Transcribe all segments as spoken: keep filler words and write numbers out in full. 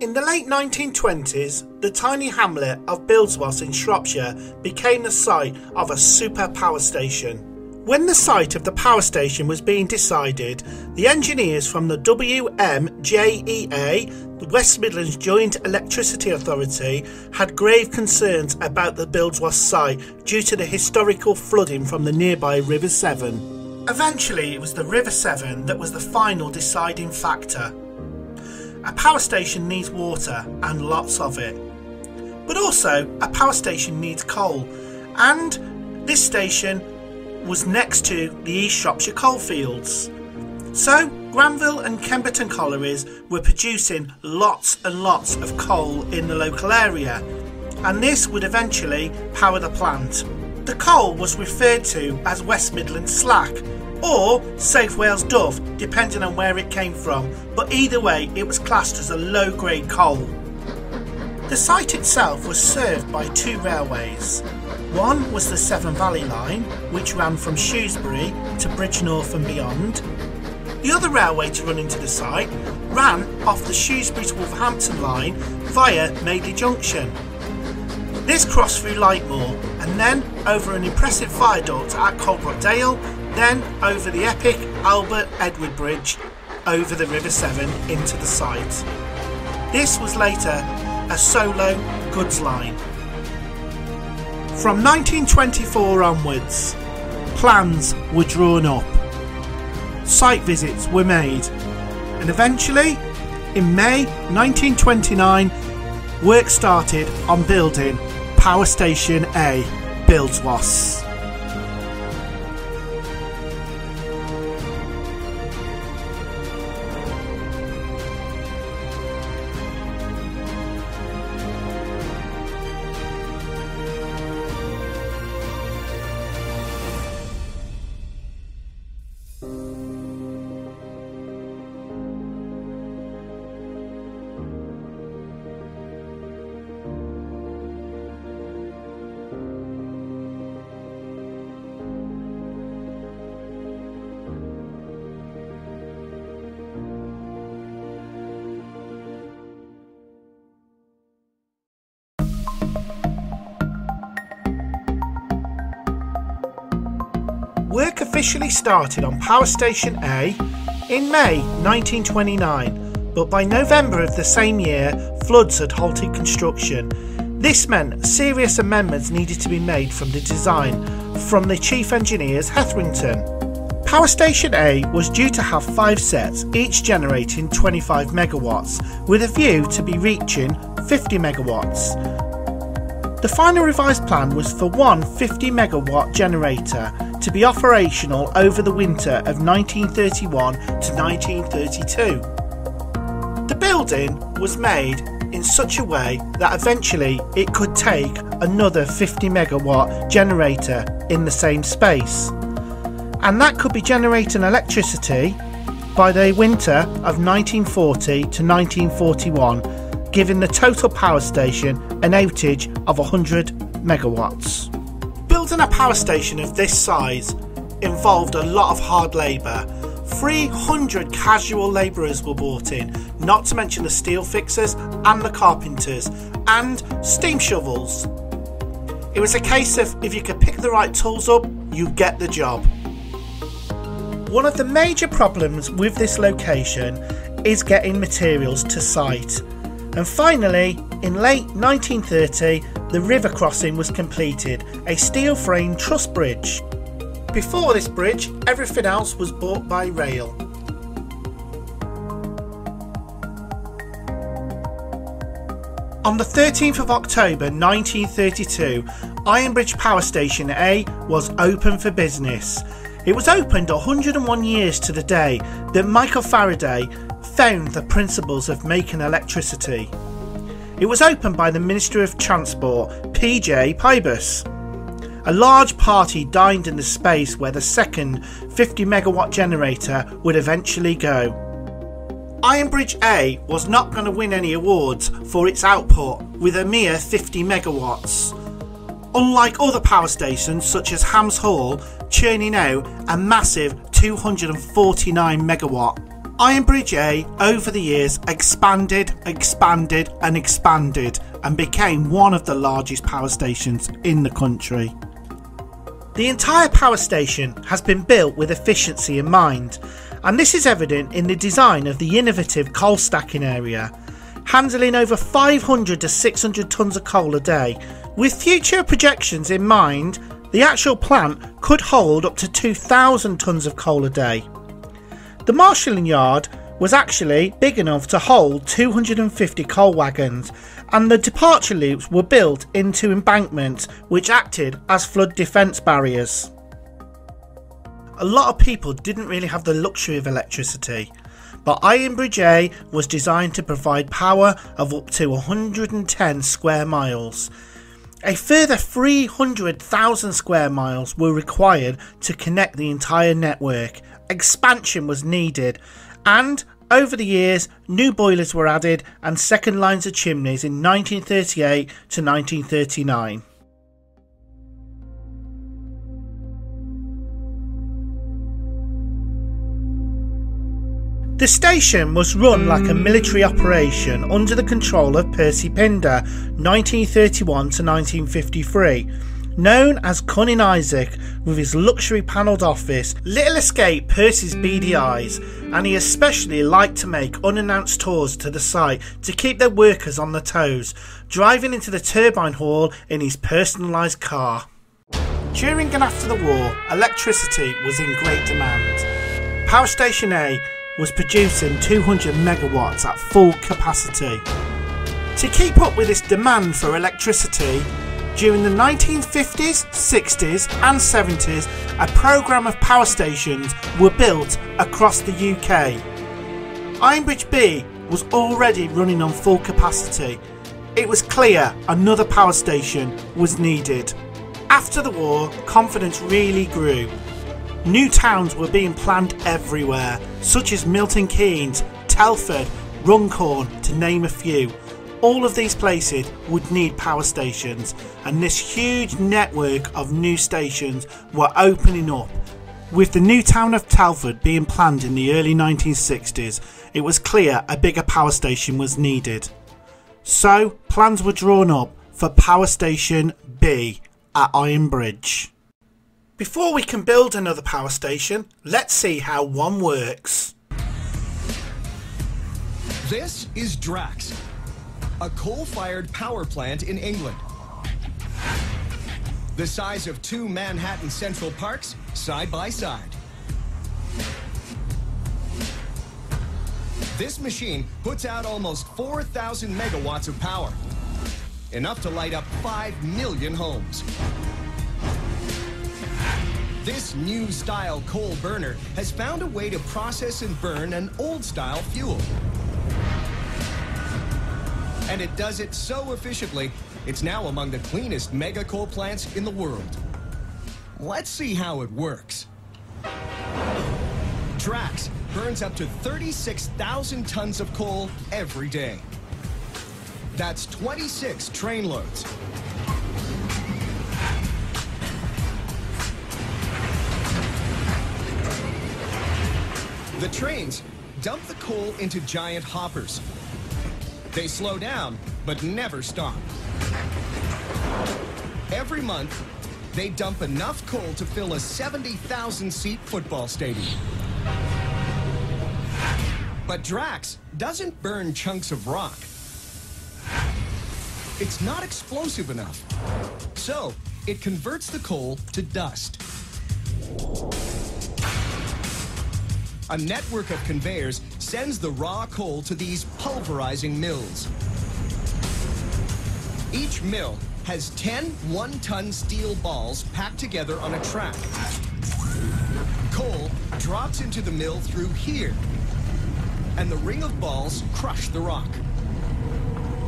In the late nineteen twenties, the tiny hamlet of Buildwas in Shropshire became the site of a super power station. When the site of the power station was being decided, the engineers from the W M J E A, the West Midlands Joint Electricity Authority, had grave concerns about the Buildwas site due to the historical flooding from the nearby River Severn. Eventually, it was the River Severn that was the final deciding factor. A power station needs water, and lots of it. But also, a power station needs coal, and this station was next to the East Shropshire coalfields. So Granville and Kemberton collieries were producing lots and lots of coal in the local area, and this would eventually power the plant. The coal was referred to as West Midland Slack or South Wales Duff, depending on where it came from, but either way it was classed as a low-grade coal. The site itself was served by two railways. One was the Severn Valley line, which ran from Shrewsbury to Bridgnorth and beyond. The other railway to run into the site ran off the Shrewsbury to Wolverhampton line via Maidley Junction. This crossed through Lightmoor and then over an impressive viaduct at Coalbrookdale, then over the epic Albert Edward Bridge over the River Severn into the site. This was later a solo goods line. From nineteen twenty-four onwards, plans were drawn up, site visits were made, and eventually, in May nineteen twenty-nine, work started on building Power Station A, Buildwas. Work officially started on Power Station A in May nineteen twenty-nine, but by November of the same year, floods had halted construction. This meant serious amendments needed to be made from the design from the chief engineers Hetherington. Power Station A was due to have five sets, each generating twenty-five megawatts, with a view to be reaching fifty megawatts. The final revised plan was for one fifty megawatt generator to be operational over the winter of nineteen thirty-one to nineteen thirty-two. The building was made in such a way that eventually it could take another fifty megawatt generator in the same space, and that could be generating electricity by the winter of nineteen forty to nineteen forty-one, giving the total power station an outage of one hundred megawatts. Building a power station of this size involved a lot of hard labour. three hundred casual labourers were brought in, not to mention the steel fixers and the carpenters, and steam shovels. It was a case of if you could pick the right tools up, you get the job. One of the major problems with this location is getting materials to site. And finally, in late nineteen thirty, the river crossing was completed, a steel frame truss bridge. Before this bridge, everything else was bought by rail. On the thirteenth of October nineteen thirty-two, Ironbridge Power Station A was open for business. It was opened one hundred and one years to the day that Michael Faraday found the principles of making electricity. It was opened by the Minister of Transport, P J Pybus. A large party dined in the space where the second fifty megawatt generator would eventually go. Ironbridge A was not going to win any awards for its output with a mere fifty megawatts. Unlike other power stations such as Hams Hall, churning out a massive two hundred and forty-nine megawatt Ironbridge A, over the years, expanded, expanded and expanded and became one of the largest power stations in the country. The entire power station has been built with efficiency in mind, and this is evident in the design of the innovative coal stacking area, handling over five hundred to six hundred tonnes of coal a day. With future projections in mind, the actual plant could hold up to two thousand tonnes of coal a day. The marshalling yard was actually big enough to hold two hundred fifty coal wagons, and the departure loops were built into embankments which acted as flood defence barriers. A lot of people didn't really have the luxury of electricity, but Ironbridge A was designed to provide power of up to one hundred ten square miles. A further three hundred thousand square miles were required to connect the entire network. Expansion was needed, and over the years new boilers were added and second lines of chimneys in nineteen thirty-eight to nineteen thirty-nine. The station was run like a military operation under the control of Percy Pinder, nineteen thirty-one to nineteen fifty-three, known as Cunning Isaac, with his luxury panelled office. Little escaped Percy's beady eyes, and he especially liked to make unannounced tours to the site to keep their workers on their toes, driving into the turbine hall in his personalised car. During and after the war, electricity was in great demand. Power Station A was producing two hundred megawatts at full capacity. To keep up with this demand for electricity, during the nineteen fifties, sixties and seventies, a programme of power stations were built across the U K. Ironbridge B was already running on full capacity. It was clear another power station was needed. After the war, confidence really grew. New towns were being planned everywhere, such as Milton Keynes, Telford, Runcorn, to name a few. All of these places would need power stations, and this huge network of new stations were opening up. With the new town of Telford being planned in the early nineteen sixties, it was clear a bigger power station was needed. So plans were drawn up for Power Station B at Ironbridge. Before we can build another power station, let's see how one works. This is Drax, a coal-fired power plant in England. The size of two Manhattan Central Parks side by side. This machine puts out almost four thousand megawatts of power, enough to light up five million homes. This new-style coal burner has found a way to process and burn an old-style fuel. And it does it so efficiently, it's now among the cleanest mega coal plants in the world. Let's see how it works. Drax burns up to thirty-six thousand tons of coal every day. That's twenty-six train loads. The trains dump the coal into giant hoppers. They slow down, but never stop. Every month, they dump enough coal to fill a seventy thousand seat football stadium. But Drax doesn't burn chunks of rock. It's not explosive enough, so it converts the coal to dust. A network of conveyors sends the raw coal to these pulverizing mills. Each mill has ten one-ton steel balls packed together on a track. Coal drops into the mill through here, and the ring of balls crush the rock.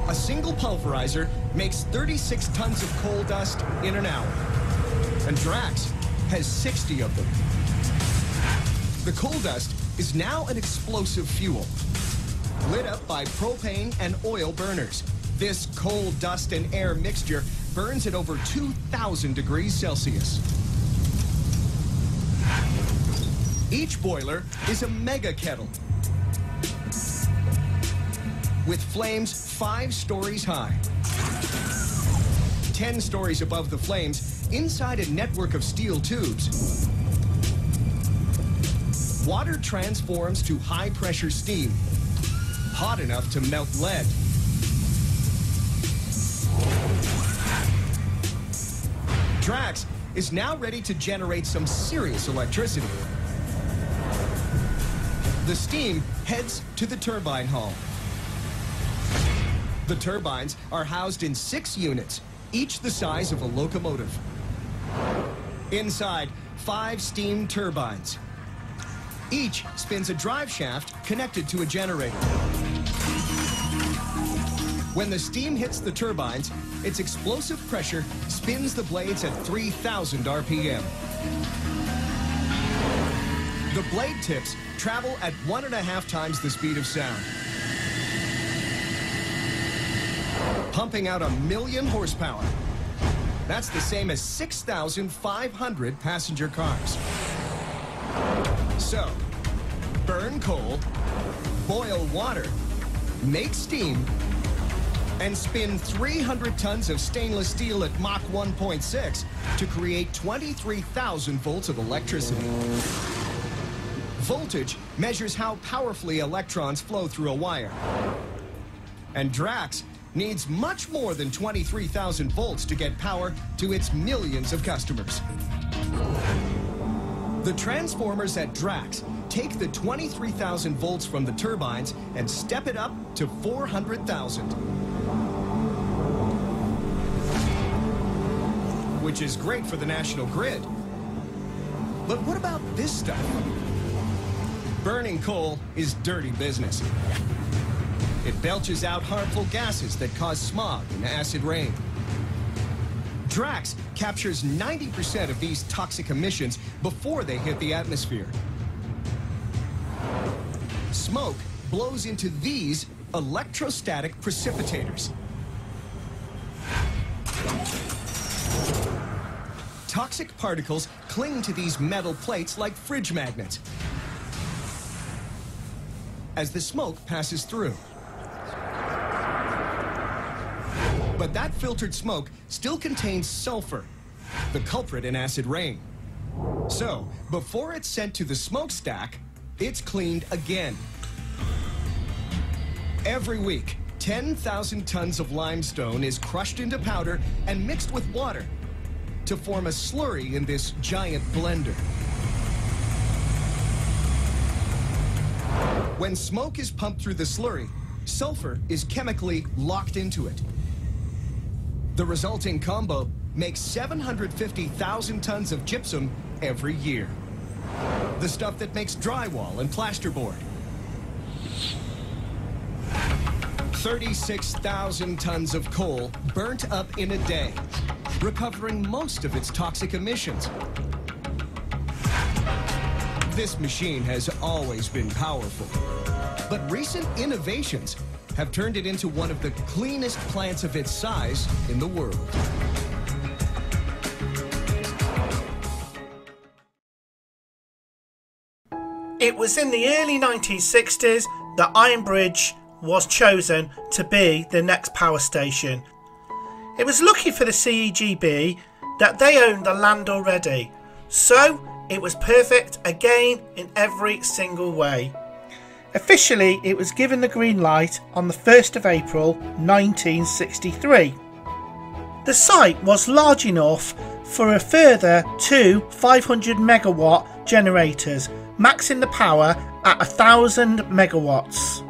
A single pulverizer makes thirty-six tons of coal dust in an hour, and Drax has sixty of them. The coal dust is now an explosive fuel, lit up by propane and oil burners. This coal, dust, and air mixture burns at over two thousand degrees Celsius. Each boiler is a mega kettle, with flames five stories high. Ten stories above the flames, inside a network of steel tubes, water transforms to high-pressure steam, hot enough to melt lead. Drax is now ready to generate some serious electricity. The steam heads to the turbine hall. The turbines are housed in six units, each the size of a locomotive. Inside, five steam turbines. Each spins a drive shaft connected to a generator. When the steam hits the turbines, its explosive pressure spins the blades at three thousand R P M. The blade tips travel at one and a half times the speed of sound, pumping out a million horsepower. That's the same as six thousand five hundred passenger cars. So, burn coal, boil water, make steam, and spin three hundred tons of stainless steel at Mach one point six to create twenty-three thousand volts of electricity. Voltage measures how powerfully electrons flow through a wire. And Drax needs much more than twenty-three thousand volts to get power to its millions of customers. The transformers at Drax take the twenty-three thousand volts from the turbines and step it up to four hundred thousand. Which is great for the national grid. But what about this stuff? Burning coal is dirty business. It belches out harmful gases that cause smog and acid rain. Drax captures ninety percent of these toxic emissions before they hit the atmosphere. Smoke blows into these electrostatic precipitators. Toxic particles cling to these metal plates like fridge magnets as the smoke passes through. But that filtered smoke still contains sulfur, the culprit in acid rain. So, before it's sent to the smokestack, it's cleaned again. Every week, ten thousand tons of limestone is crushed into powder and mixed with water to form a slurry in this giant blender. When smoke is pumped through the slurry, sulfur is chemically locked into it. The resulting combo makes seven hundred fifty thousand tons of gypsum every year. The stuff that makes drywall and plasterboard. thirty-six thousand tons of coal burnt up in a day, recovering most of its toxic emissions. This machine has always been powerful, but recent innovations have turned it into one of the cleanest plants of its size in the world. It was in the early nineteen sixties that Iron Bridge was chosen to be the next power station. It was lucky for the C E G B that they owned the land already, so it was perfect again in every single way. Officially, it was given the green light on the first of April nineteen sixty-three. The site was large enough for a further two five hundred megawatt generators, maxing the power at one thousand megawatts.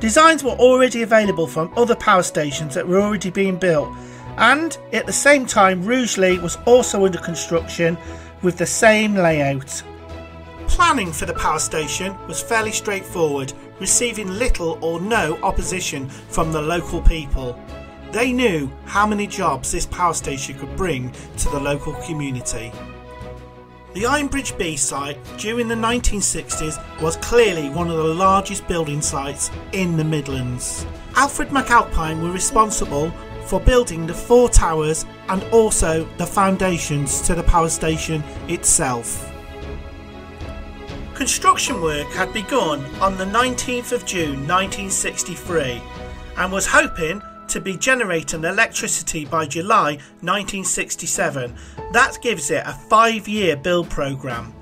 Designs were already available from other power stations that were already being built, and at the same time Rugeley was also under construction with the same layout. Planning for the power station was fairly straightforward, receiving little or no opposition from the local people. They knew how many jobs this power station could bring to the local community. The Ironbridge B site during the nineteen sixties was clearly one of the largest building sites in the Midlands. Alfred McAlpine were responsible for building the four towers and also the foundations to the power station itself. Construction work had begun on the nineteenth of June nineteen sixty-three and was hoping to be generating electricity by July nineteen sixty-seven. That gives it a five-year build programme.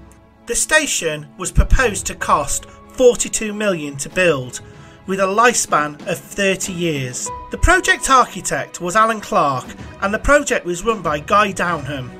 The station was proposed to cost forty-two million pounds to build, with a lifespan of thirty years. The project architect was Alan Clark and the project was run by Guy Downham.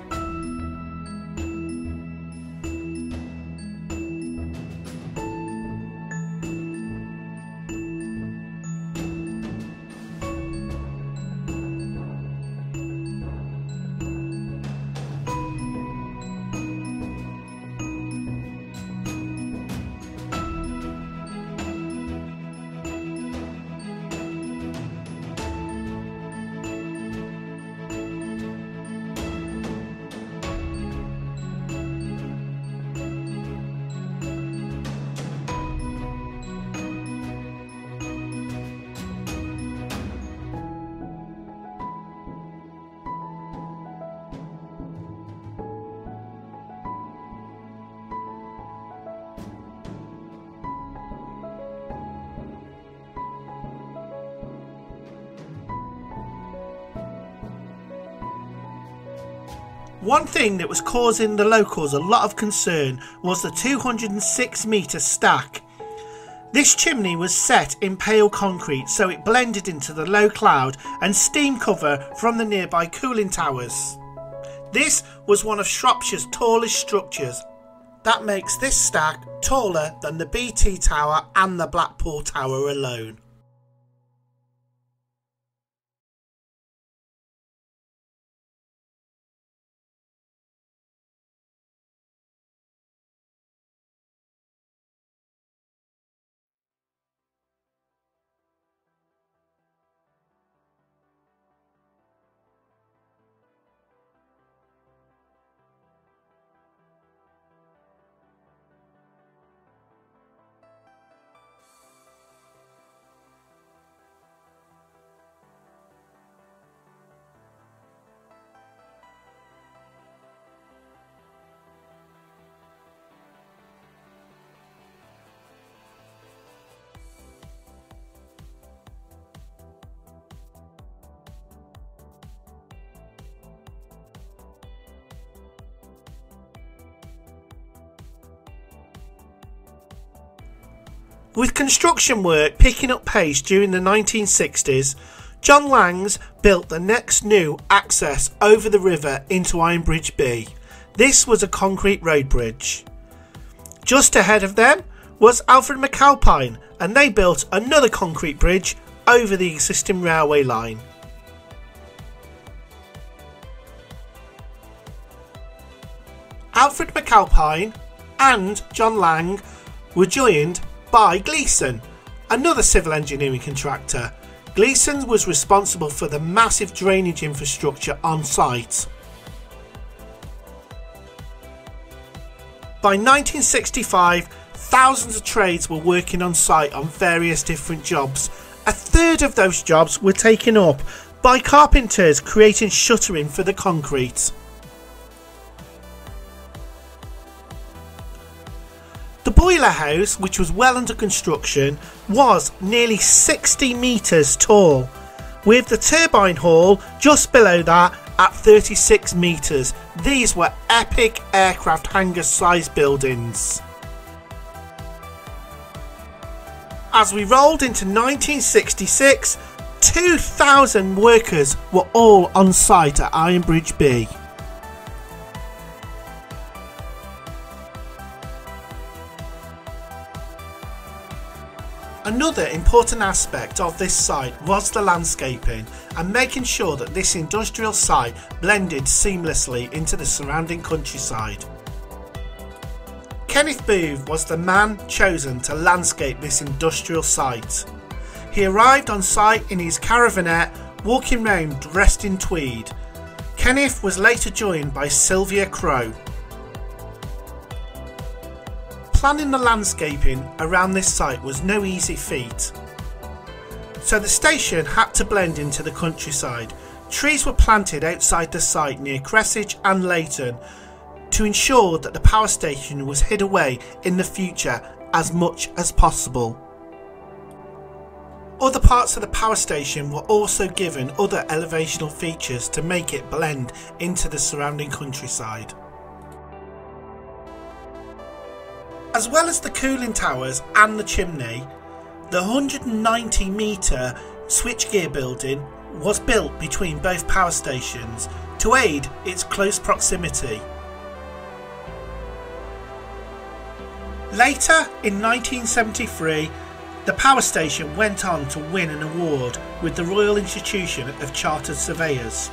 One thing that was causing the locals a lot of concern was the two hundred six metre stack. This chimney was set in pale concrete so it blended into the low cloud and steam cover from the nearby cooling towers. This was one of Shropshire's tallest structures. That makes this stack taller than the B T Tower and the Blackpool Tower alone. With construction work picking up pace during the nineteen sixties, John Lang's built the next new access over the river into Ironbridge B. This was a concrete road bridge. Just ahead of them was Alfred McAlpine and they built another concrete bridge over the existing railway line. Alfred McAlpine and John Lang were joined by Gleason, another civil engineering contractor. Gleason was responsible for the massive drainage infrastructure on site. By nineteen sixty-five, thousands of trades were working on site on various different jobs. A third of those jobs were taken up by carpenters creating shuttering for the concrete. The boiler house, which was well under construction, was nearly sixty metres tall, with the turbine hall just below that at thirty-six metres. These were epic aircraft hangar size buildings. As we rolled into nineteen sixty-six, two thousand workers were all on site at Ironbridge B. Another important aspect of this site was the landscaping and making sure that this industrial site blended seamlessly into the surrounding countryside. Kenneth Booth was the man chosen to landscape this industrial site. He arrived on site in his caravanette, walking round dressed in tweed. Kenneth was later joined by Sylvia Crowe. Planning the landscaping around this site was no easy feat, so the station had to blend into the countryside. Trees were planted outside the site near Cressage and Leighton. to ensure that the power station was hid away in the future as much as possible. Other parts of the power station were also given other elevational features to make it blend into the surrounding countryside. As well as the cooling towers and the chimney, the one hundred ninety metre switchgear building was built between both power stations to aid its close proximity. Later in nineteen seventy-three, the power station went on to win an award with the Royal Institution of Chartered Surveyors.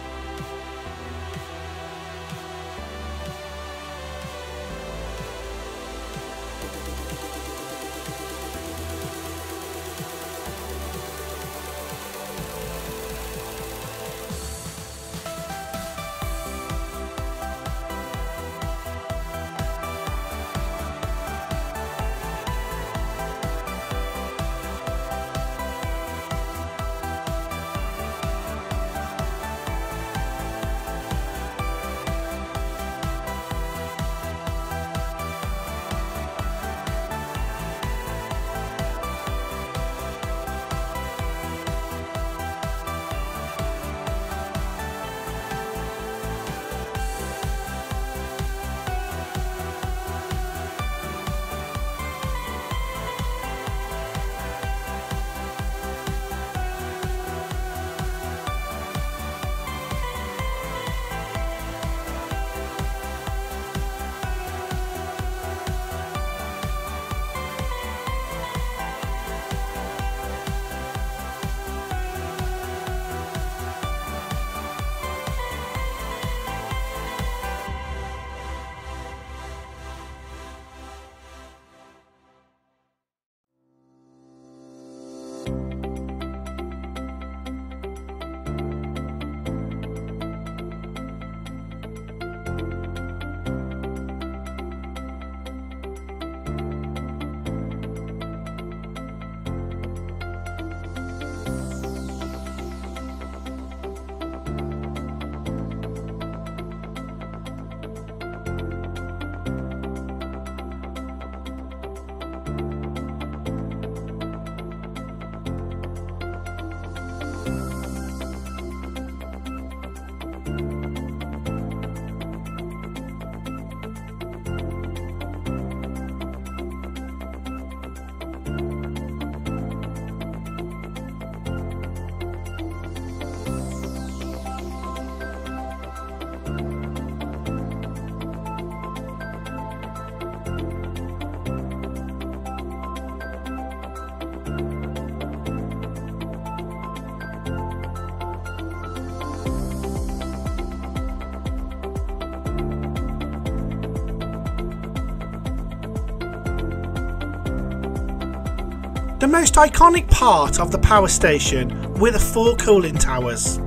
The most iconic part of the power station were the four cooling towers.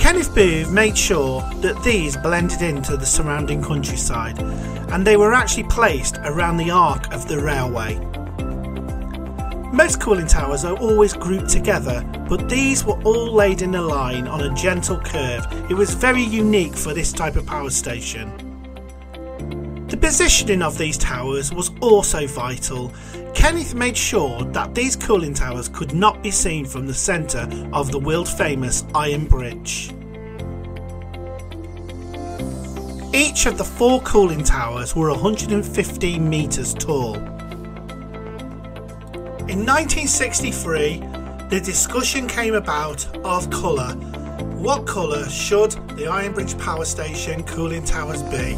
Kenneth Booth made sure that these blended into the surrounding countryside, and they were actually placed around the arc of the railway. Most cooling towers are always grouped together, but these were all laid in a line on a gentle curve. It was very unique for this type of power station. The positioning of these towers was also vital. Kenneth made sure that these cooling towers could not be seen from the centre of the world-famous Iron Bridge. Each of the four cooling towers were one hundred fifteen metres tall. In nineteen sixty-three, the discussion came about of colour. What colour should the Ironbridge Power Station cooling towers be?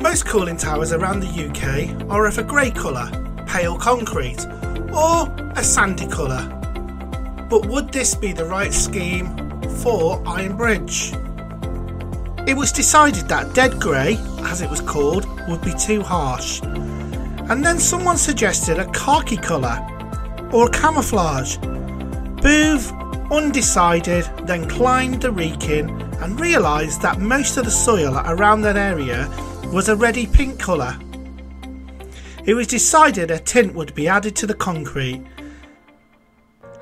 Most cooling towers around the U K are of a grey colour, pale concrete, or a sandy colour. But would this be the right scheme for Iron Bridge? It was decided that dead grey, as it was called, would be too harsh. And then someone suggested a khaki colour, or camouflage. Booth, undecided, then climbed the Wrekin and realised that most of the soil around that area was a reddy pink colour. It was decided a tint would be added to the concrete.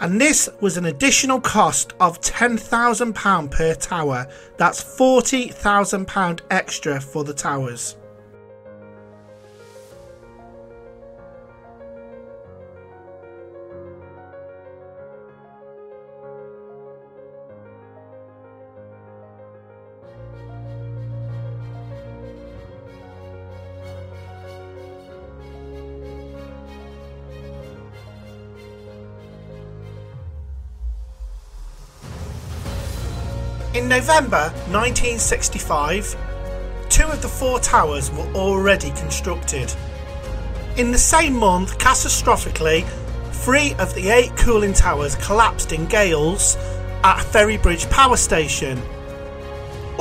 and this was an additional cost of ten thousand pounds per tower. That's forty thousand pounds extra for the towers. In November nineteen sixty-five, two of the four towers were already constructed. In the same month, catastrophically, three of the eight cooling towers collapsed in gales at Ferrybridge Power Station.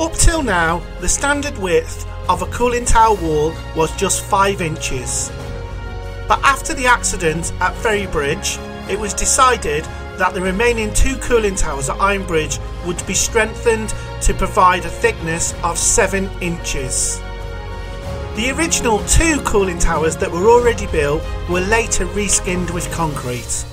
Up till now, the standard width of a cooling tower wall was just five inches. But after the accident at Ferrybridge, it was decided that the remaining two cooling towers at Iron Bridge would be strengthened to provide a thickness of seven inches. The original two cooling towers that were already built were later reskinned with concrete.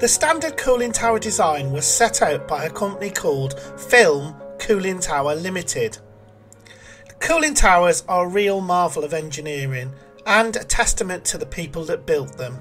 The standard cooling tower design was set out by a company called Film Cooling Tower Limited. Cooling towers are a real marvel of engineering and a testament to the people that built them.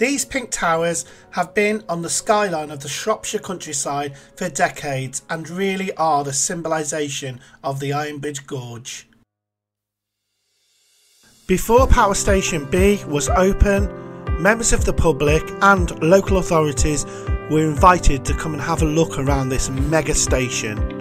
These pink towers have been on the skyline of the Shropshire countryside for decades and really are the symbolisation of the Ironbridge Gorge. Before Power Station B was open, members of the public and local authorities were invited to come and have a look around this mega station.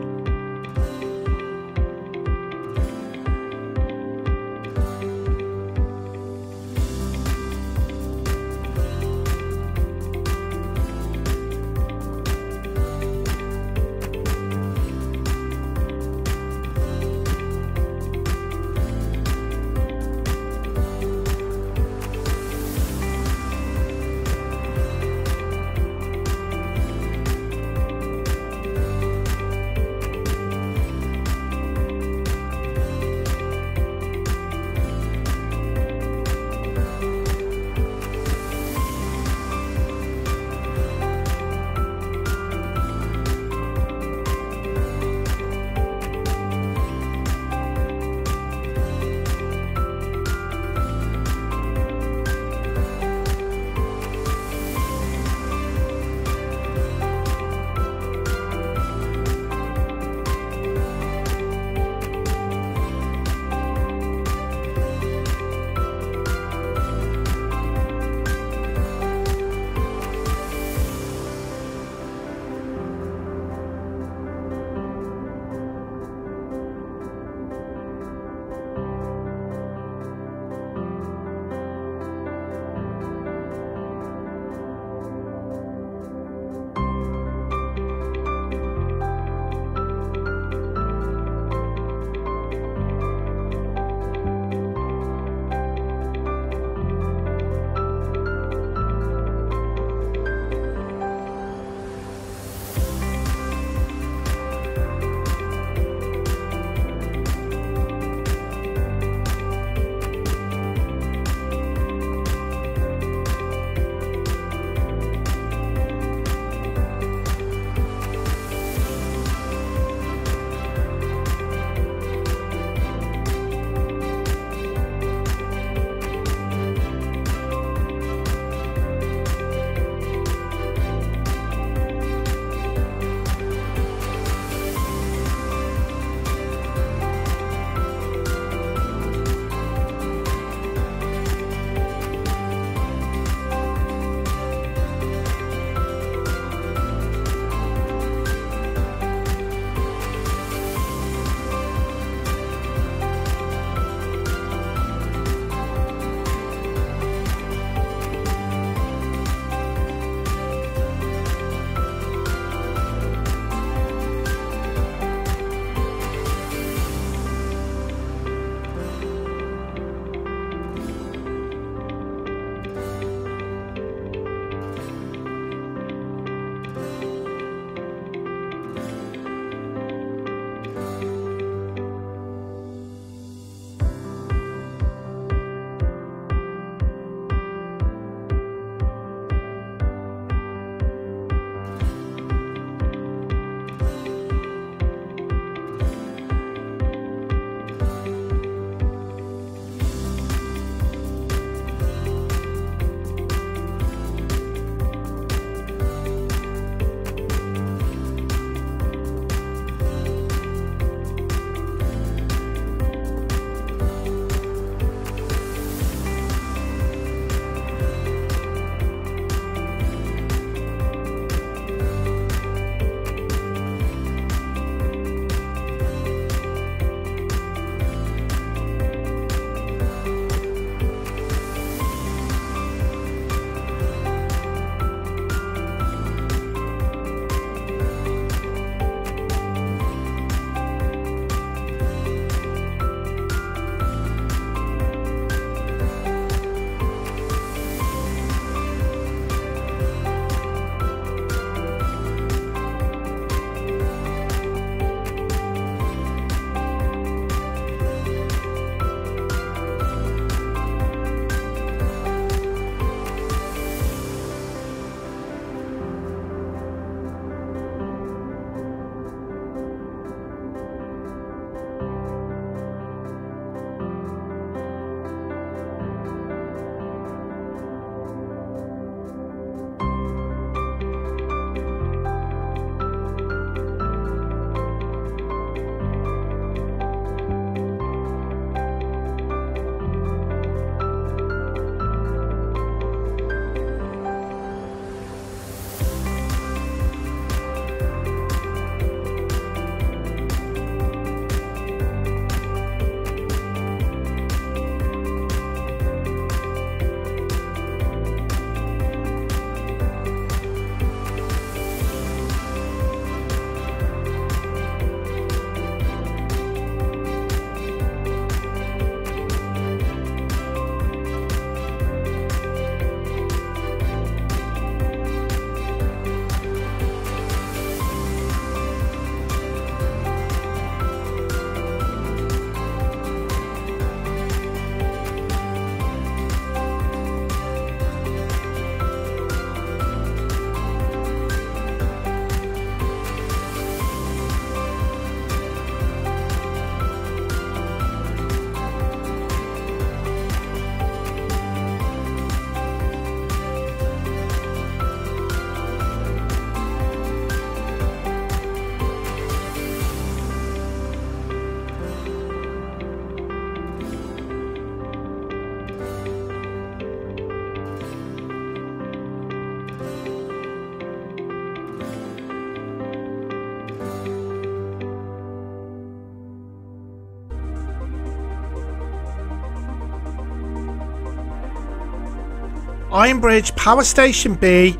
Ironbridge Power Station B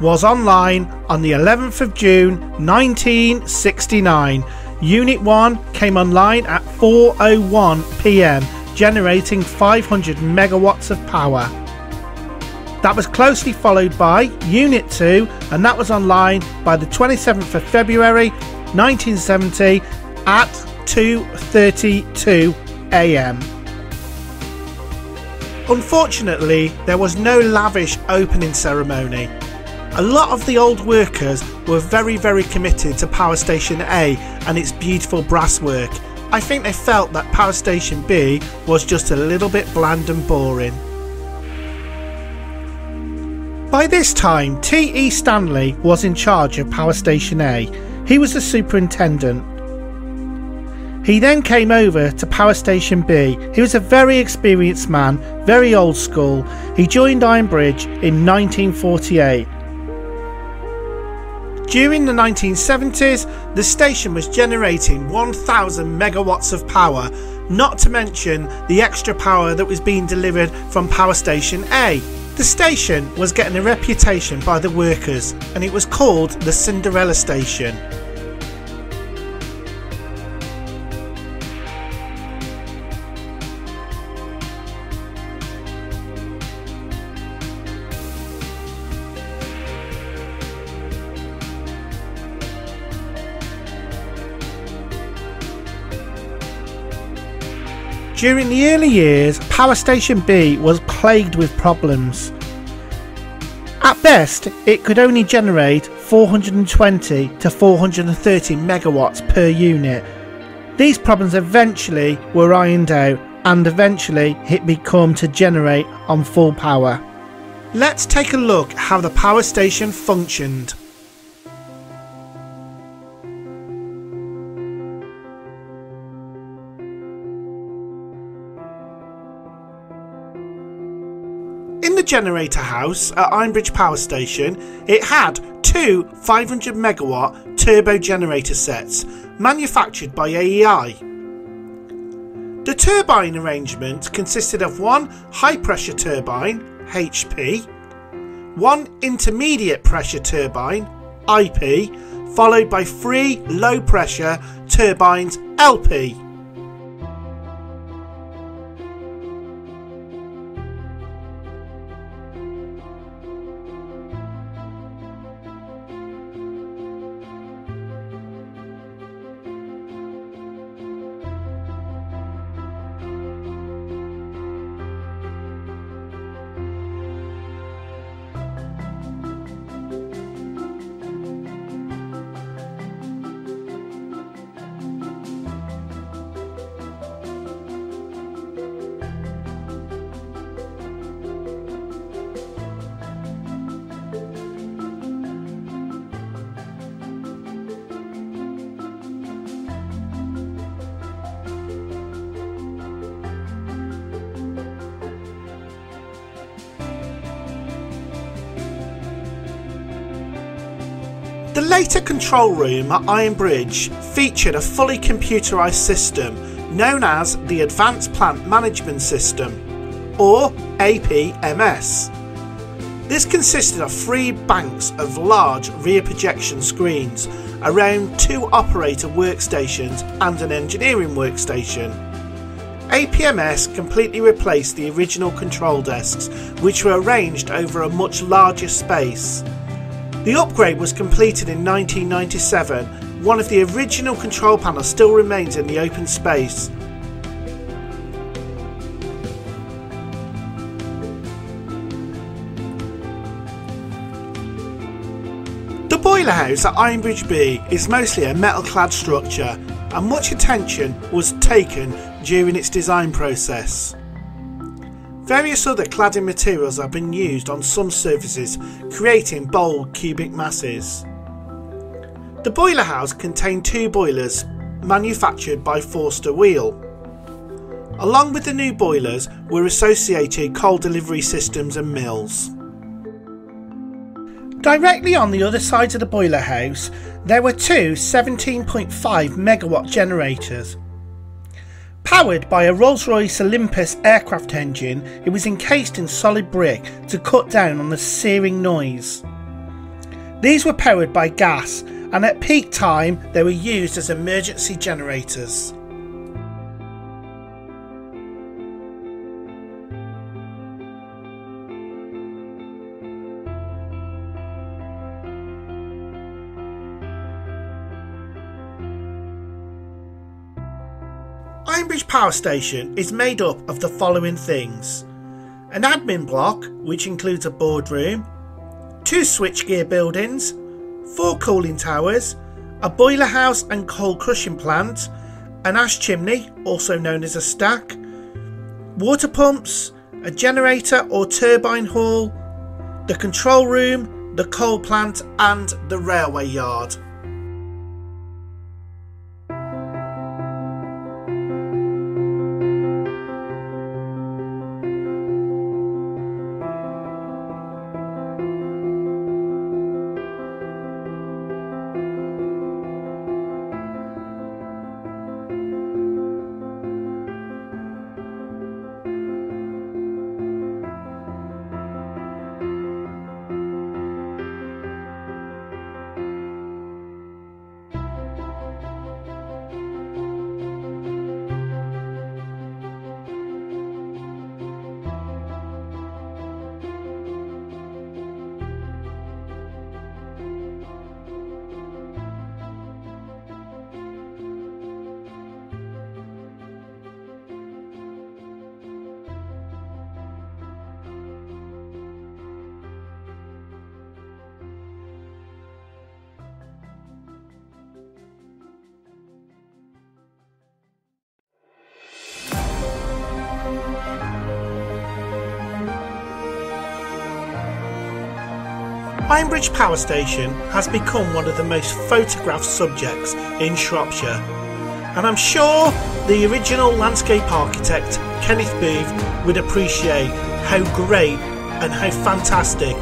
was online on the eleventh of June nineteen sixty-nine. Unit one came online at four oh one p m, generating five hundred megawatts of power. That was closely followed by Unit two, and that was online by the twenty-seventh of February nineteen seventy at two thirty-two a m Unfortunately, there was no lavish opening ceremony. A lot of the old workers were very very committed to Power Station A and its beautiful brasswork. I think they felt that Power Station B was just a little bit bland and boring. By this time, T E Stanley was in charge of Power Station A. He was the superintendent. He then came over to Power Station B. He was a very experienced man, very old school. He joined Ironbridge in nineteen forty-eight. During the nineteen seventies, the station was generating one thousand megawatts of power, not to mention the extra power that was being delivered from Power Station A. The station was getting a reputation by the workers, and it was called the Cinderella Station. During the early years, Power Station B was plagued with problems. At best, it could only generate four hundred twenty to four hundred thirty megawatts per unit. These problems eventually were ironed out, and eventually it became to generate on full power. Let's take a look how the power station functioned. Generator house at Ironbridge Power Station, it had two five hundred megawatt turbo generator sets manufactured by A E I. The turbine arrangement consisted of one high pressure turbine H P, one intermediate pressure turbine I P, followed by three low pressure turbines L P. The later control room at Ironbridge featured a fully computerised system known as the Advanced Plant Management System, or A P M S. This consisted of three banks of large rear projection screens, around two operator workstations and an engineering workstation. A P M S completely replaced the original control desks, which were arranged over a much larger space. The upgrade was completed in nineteen ninety-seven. One of the original control panels still remains in the open space. The boiler house at Ironbridge B is mostly a metal-clad structure, and much attention was taken during its design process. Various other cladding materials have been used on some surfaces, creating bold cubic masses. The boiler house contained two boilers manufactured by Forster Wheel. Along with the new boilers were associated coal delivery systems and mills. Directly on the other side of the boiler house, there were two seventeen point five megawatt generators. Powered by a Rolls-Royce Olympus aircraft engine, it was encased in solid brick to cut down on the searing noise. These were powered by gas, and at peak time they were used as emergency generators. Ironbridge Power Station is made up of the following things: an admin block, which includes a boardroom, two switchgear buildings, four cooling towers, a boiler house and coal crushing plant, an ash chimney, also known as a stack, water pumps, a generator or turbine hall, the control room, the coal plant and the railway yard. Ironbridge Power Station has become one of the most photographed subjects in Shropshire, and I'm sure the original landscape architect Kenneth Booth would appreciate how great and how fantastic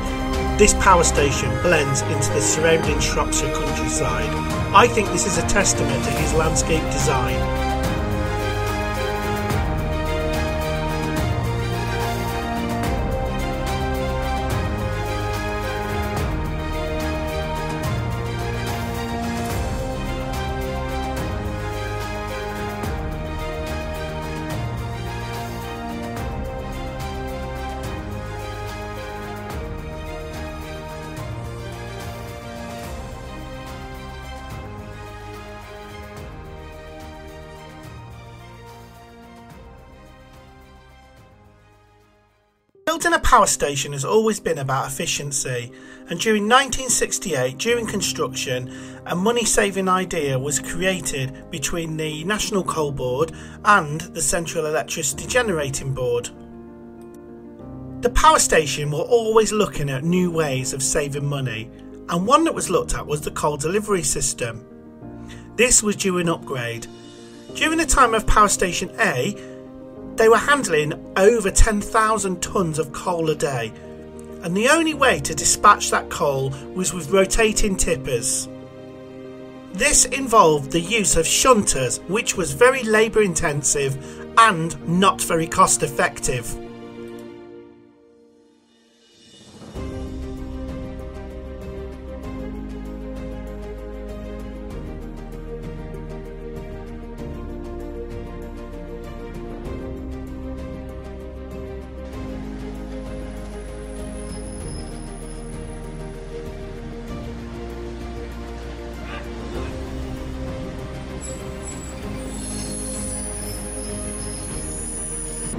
this power station blends into the surrounding Shropshire countryside. I think this is a testament to his landscape design. Building a power station has always been about efficiency, and during nineteen sixty-eight, during construction, a money-saving idea was created between the National Coal Board and the Central Electricity Generating Board. The power station were always looking at new ways of saving money, and one that was looked at was the coal delivery system. This was due an upgrade. During the time of Power Station A, they were handling over ten thousand tonnes of coal a day, and the only way to dispatch that coal was with rotating tippers. This involved the use of shunters, which was very labour intensive and not very cost effective.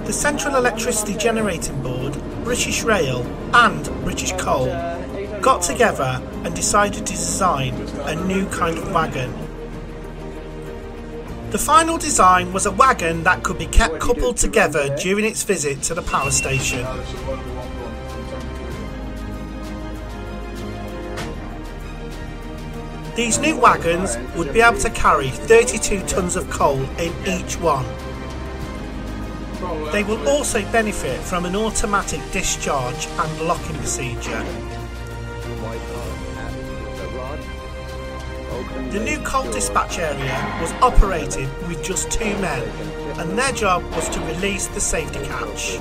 The Central Electricity Generating Board, British Rail and British Coal got together and decided to design a new kind of wagon. The final design was a wagon that could be kept coupled together during its visit to the power station. These new wagons would be able to carry thirty-two tonnes of coal in each one. They will also benefit from an automatic discharge and locking procedure. The new coal dispatch area was operated with just two men, and their job was to release the safety catch.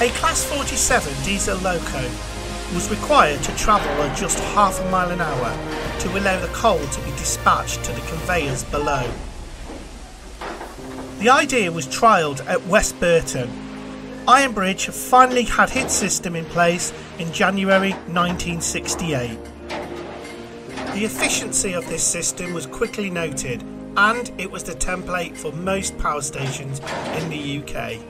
A Class forty-seven diesel loco was required to travel at just half a mile an hour to allow the coal to be dispatched to the conveyors below. The idea was trialled at West Burton. Iron Bridge finally had its system in place in January nineteen sixty-eight. The efficiency of this system was quickly noted, and it was the template for most power stations in the U K.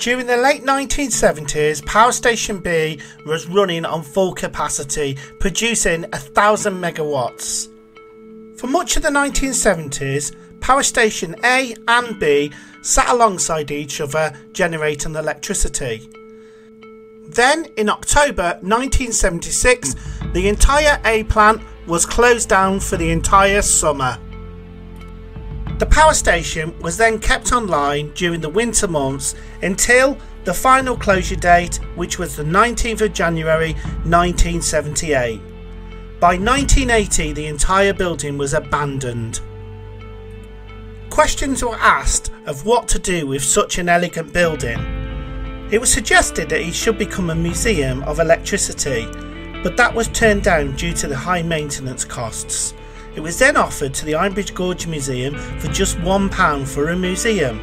During the late nineteen seventies, Power Station B was running on full capacity, producing one thousand megawatts. For much of the nineteen seventies, Power Station A and B sat alongside each other, generating electricity. Then, in October nineteen seventy-six, the entire A plant was closed down for the entire summer. The power station was then kept online during the winter months until the final closure date, which was the nineteenth of January nineteen seventy-eight. By nineteen eighty, the entire building was abandoned. Questions were asked of what to do with such an elegant building. It was suggested that it should become a museum of electricity, but that was turned down due to the high maintenance costs. It was then offered to the Ironbridge Gorge Museum for just one pound for a museum.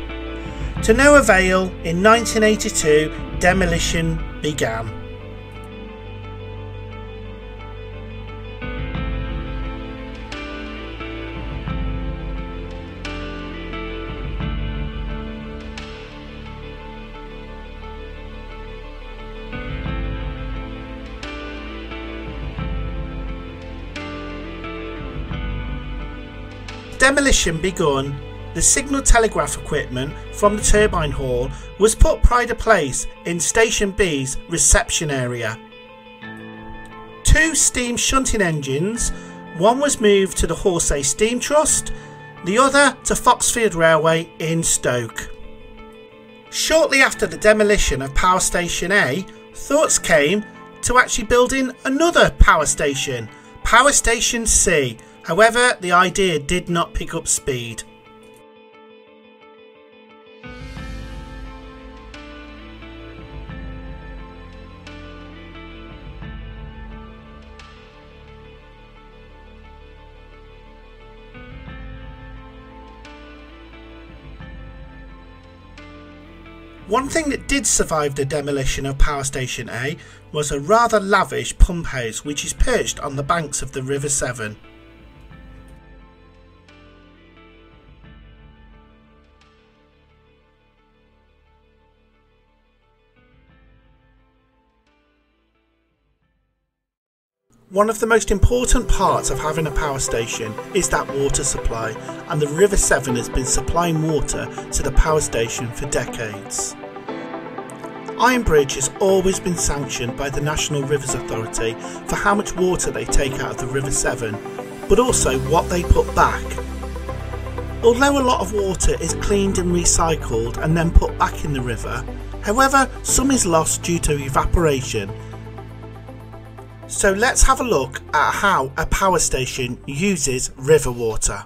To no avail, in nineteen eighty-two, demolition began. Demolition begun, the signal telegraph equipment from the turbine hall was put pride of place in Station B's reception area. Two steam shunting engines, one was moved to the Horsey Steam Trust, the other to Foxfield Railway in Stoke. Shortly after the demolition of Power Station A, thoughts came to actually building another power station, Power Station C. However, the idea did not pick up speed. One thing that did survive the demolition of Power Station A was a rather lavish pump house which is perched on the banks of the River Severn. One of the most important parts of having a power station is that water supply, and the River Severn has been supplying water to the power station for decades. Ironbridge has always been sanctioned by the National Rivers Authority for how much water they take out of the River Severn, but also what they put back. Although a lot of water is cleaned and recycled and then put back in the river, however, some is lost due to evaporation. So let's have a look at how a power station uses river water.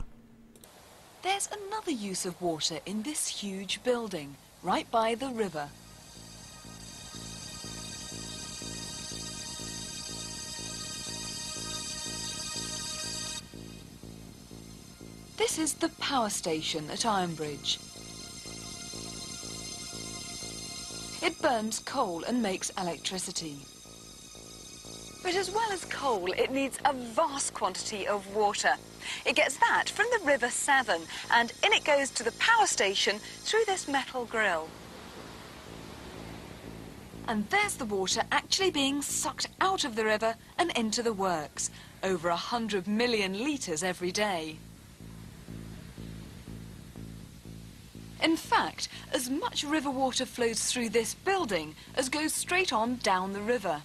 There's another use of water in this huge building, right by the river. is the power station at Ironbridge. It burns coal and makes electricity. But as well as coal, it needs a vast quantity of water. It gets that from the River Severn, and in it goes to the power station through this metal grill. And there's the water actually being sucked out of the river and into the works, over a hundred million litres every day. In fact, as much river water flows through this building as goes straight on down the river.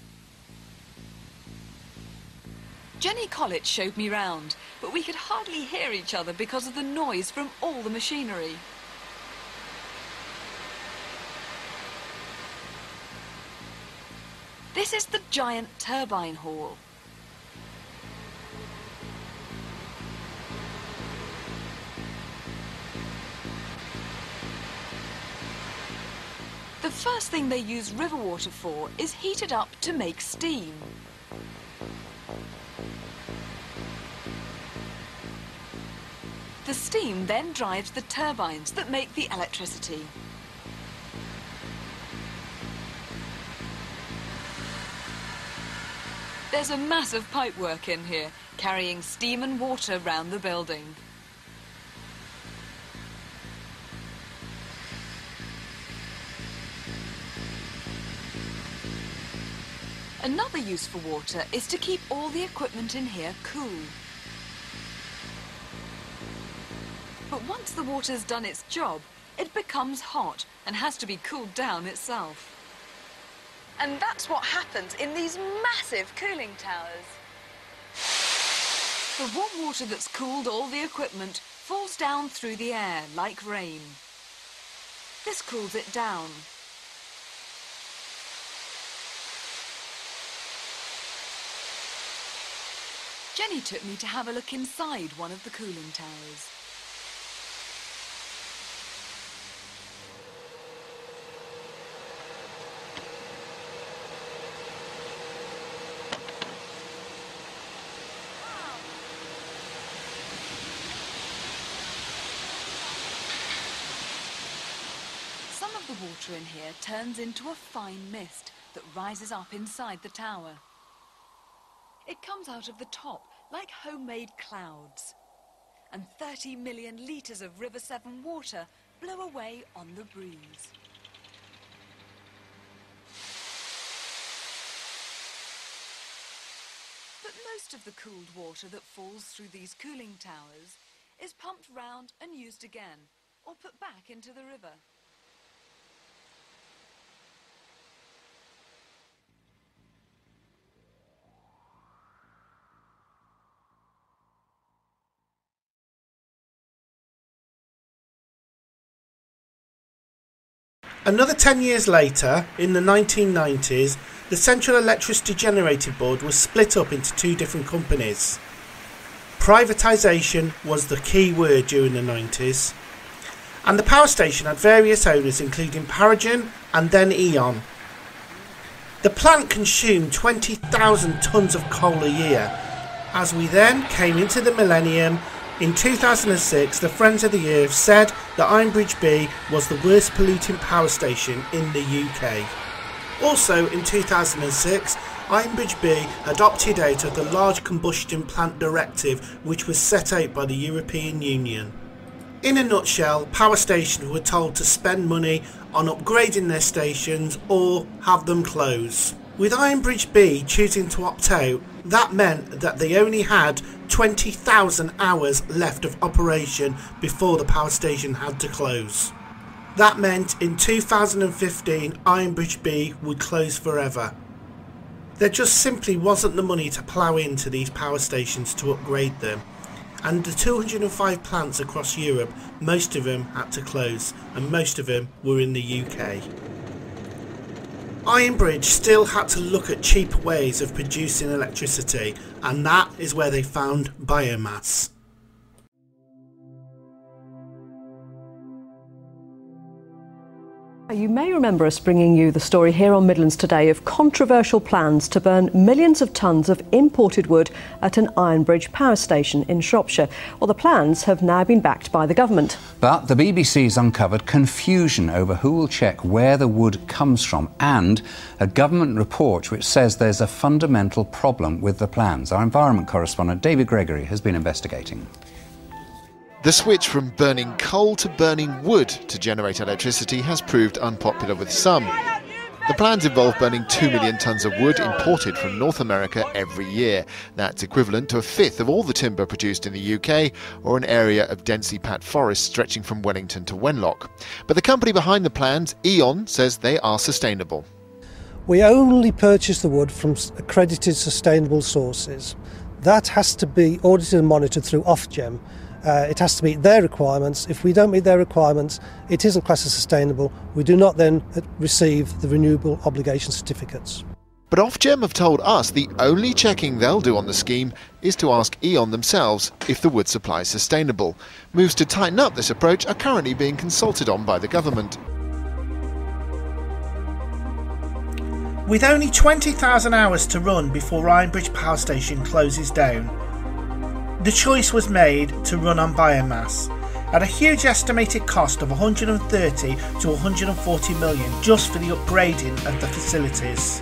Jenny Collett showed me round, but we could hardly hear each other because of the noise from all the machinery. This is the giant turbine hall. The first thing they use river water for is heated up to make steam. The steam then drives the turbines that make the electricity. There's a massive pipework in here, carrying steam and water round the building. Another use for water is to keep all the equipment in here cool. But once the water's done its job, it becomes hot and has to be cooled down itself. And that's what happens in these massive cooling towers. The warm water that's cooled all the equipment falls down through the air like rain. This cools it down. Jenny took me to have a look inside one of the cooling towers. Water in here turns into a fine mist that rises up inside the tower. It comes out of the top like homemade clouds, and thirty million litres of River Severn water blow away on the breeze. But most of the cooled water that falls through these cooling towers is pumped round and used again, or put back into the river. Another ten years later, in the nineteen nineties, the Central Electricity Generating Board was split up into two different companies. Privatisation was the key word during the nineties. And the power station had various owners, including Paragon and then E ON. The plant consumed twenty thousand tonnes of coal a year. As we then came into the millennium, in two thousand six, the Friends of the Earth said that Ironbridge B was the worst polluting power station in the U K. Also in two thousand six, Ironbridge B adopted out of the Large Combustion Plant Directive, which was set out by the European Union. In a nutshell, power stations were told to spend money on upgrading their stations or have them close. With Ironbridge B choosing to opt out, that meant that they only had twenty thousand hours left of operation before the power station had to close. That meant in two thousand fifteen Ironbridge B would close forever. There just simply wasn't the money to plough into these power stations to upgrade them, and the two hundred and five plants across Europe, most of them had to close, and most of them were in the U K. Ironbridge still had to look at cheap ways of producing electricity, and that is where they found biomass. You may remember us bringing you the story here on Midlands Today of controversial plans to burn millions of tonnes of imported wood at an Ironbridge power station in Shropshire. Well, the plans have now been backed by the government. But the B B C's uncovered confusion over who will check where the wood comes from and a government report which says there's a fundamental problem with the plans. Our environment correspondent David Gregory has been investigating. The switch from burning coal to burning wood to generate electricity has proved unpopular with some. The plans involve burning two million tonnes of wood imported from North America every year. That's equivalent to a fifth of all the timber produced in the U K, or an area of densely packed forest stretching from Wellington to Wenlock. But the company behind the plans, E O N, says they are sustainable. We only purchase the wood from accredited sustainable sources. That has to be audited and monitored through Ofgem. Uh, it has to meet their requirements. If we don't meet their requirements, it isn't classed as sustainable. We do not then receive the renewable obligation certificates. But Ofgem have told us the only checking they'll do on the scheme is to ask E O N themselves if the wood supply is sustainable. Moves to tighten up this approach are currently being consulted on by the government. With only twenty thousand hours to run before Ironbridge Power Station closes down, the choice was made to run on biomass, at a huge estimated cost of one hundred thirty to one hundred forty million just for the upgrading of the facilities.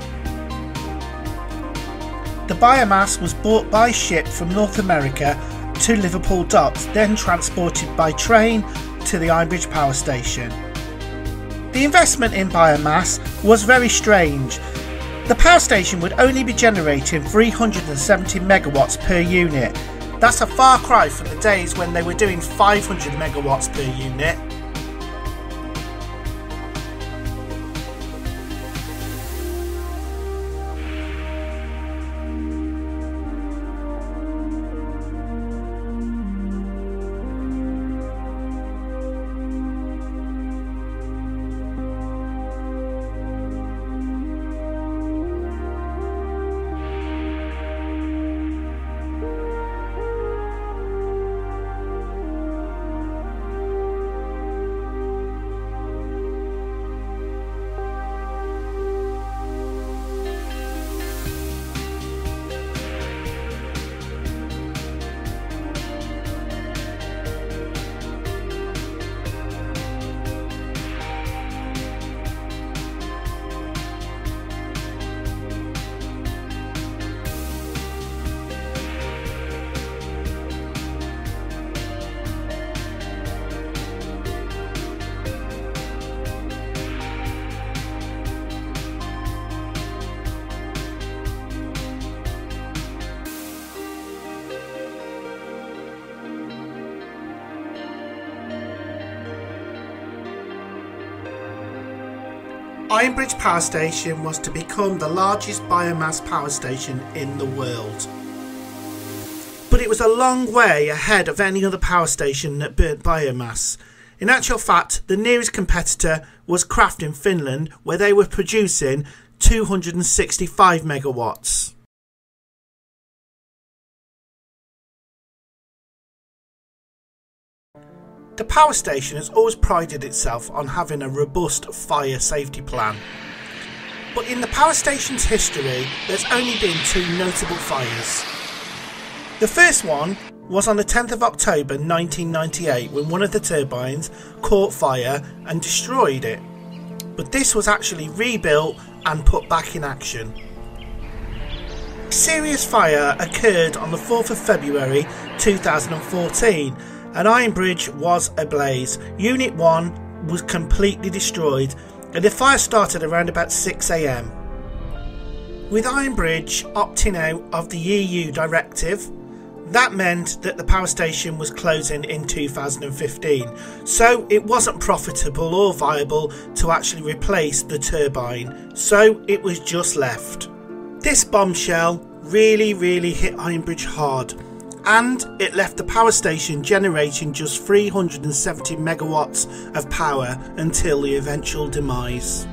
The biomass was bought by ship from North America to Liverpool docks, then transported by train to the Ironbridge Power Station. The investment in biomass was very strange. The power station would only be generating three hundred seventy megawatts per unit. That's a far cry from the days when they were doing five hundred megawatts per unit. Ironbridge Power Station was to become the largest biomass power station in the world. But it was a long way ahead of any other power station that burnt biomass. In actual fact, the nearest competitor was Kraft in Finland, where they were producing two hundred sixty-five megawatts. The power station has always prided itself on having a robust fire safety plan. But in the power station's history, there's only been two notable fires. The first one was on the tenth of October nineteen ninety-eight when one of the turbines caught fire and destroyed it. But this was actually rebuilt and put back in action. A serious fire occurred on the fourth of February two thousand fourteen. And Ironbridge was ablaze. Unit one was completely destroyed and the fire started around about six a m. With Ironbridge opting out of the E U directive, that meant that the power station was closing in two thousand fifteen. So it wasn't profitable or viable to actually replace the turbine. So it was just left. This bombshell really, really hit Ironbridge hard. And it left the power station generating just three hundred seventy megawatts of power until the eventual demise.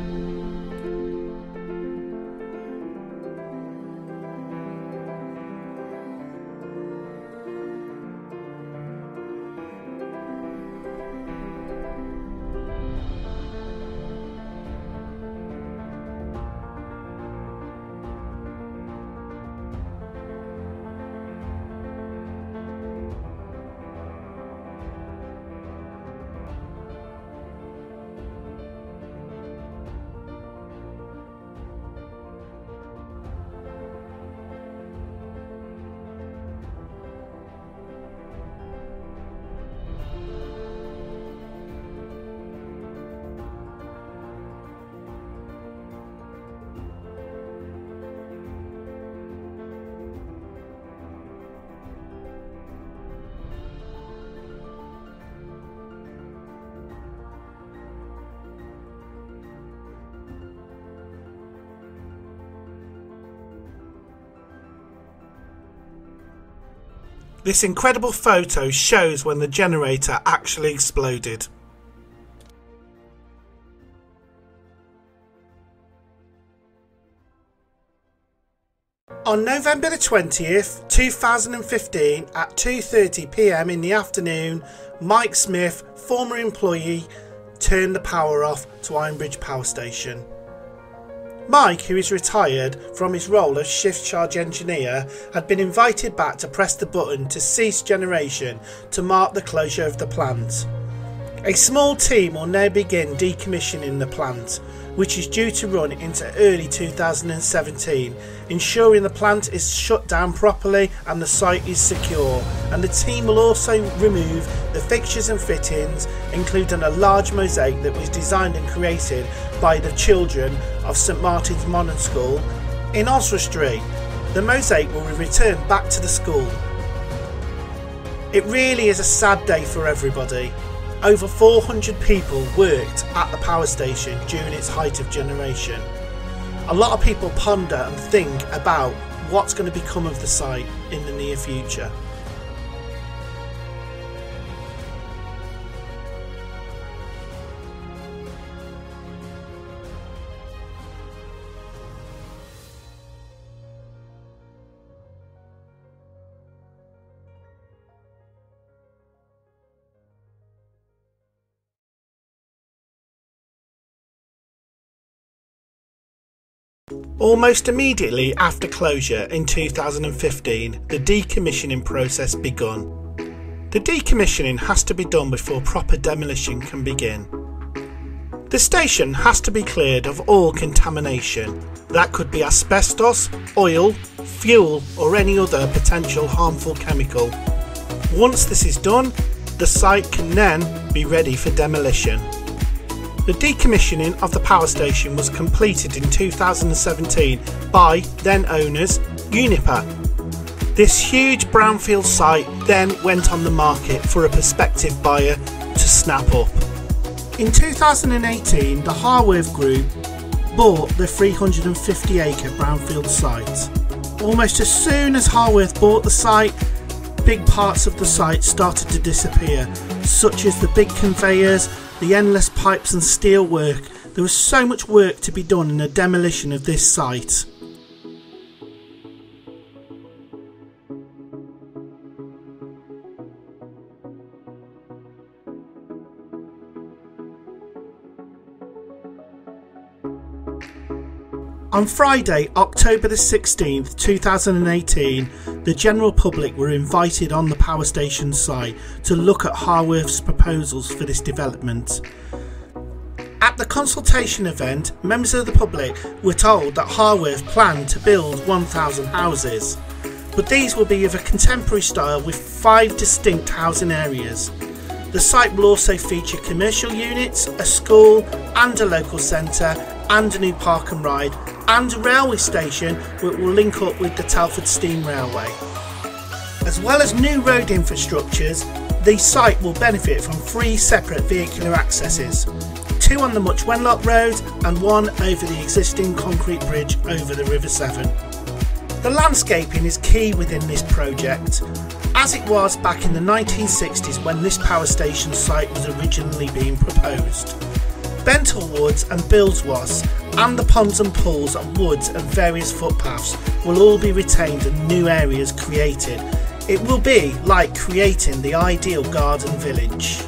This incredible photo shows when the generator actually exploded. On November the twentieth, two thousand fifteen, at two thirty p m in the afternoon, Mike Smith, former employee, turned the power off to Ironbridge Power Station. Mike, who is retired from his role as shift charge engineer, had been invited back to press the button to cease generation to mark the closure of the plant. A small team will now begin decommissioning the plant, which is due to run into early two thousand seventeen, ensuring the plant is shut down properly and the site is secure, and the team will also remove the fixtures and fittings, including a large mosaic that was designed and created by the children of St Martin's Modern School in Oswestry. The mosaic will be returned back to the school. It really is a sad day for everybody. Over four hundred people worked at the power station during its height of generation. A lot of people ponder and think about what's going to become of the site in the near future. Almost immediately after closure in two thousand fifteen, the decommissioning process begun. The decommissioning has to be done before proper demolition can begin. The station has to be cleared of all contamination. That could be asbestos, oil, fuel or any other potential harmful chemical. Once this is done, the site can then be ready for demolition. The decommissioning of the power station was completed in two thousand seventeen by then owners Uniper. This huge brownfield site then went on the market for a prospective buyer to snap up. In two thousand eighteen, the Harworth Group bought the three hundred fifty acre brownfield site. Almost as soon as Harworth bought the site, big parts of the site started to disappear, such as the big conveyors, the endless pipes and steel work. There was so much work to be done in the demolition of this site. On Friday, October the sixteenth, two thousand eighteen, the general public were invited on the power station site to look at Harworth's proposals for this development. At the consultation event, members of the public were told that Harworth planned to build one thousand houses, but these will be of a contemporary style with five distinct housing areas. The site will also feature commercial units, a school and a local centre, and a new park and ride, and a railway station which will link up with the Telford Steam Railway. As well as new road infrastructures, the site will benefit from three separate vehicular accesses, two on the Much Wenlock Road and one over the existing concrete bridge over the River Severn. The landscaping is key within this project, as it was back in the nineteen sixties when this power station site was originally being proposed. Benthall Woods and Buildwas, and the ponds and pools and woods and various footpaths will all be retained and new areas created. It will be like creating the ideal garden village.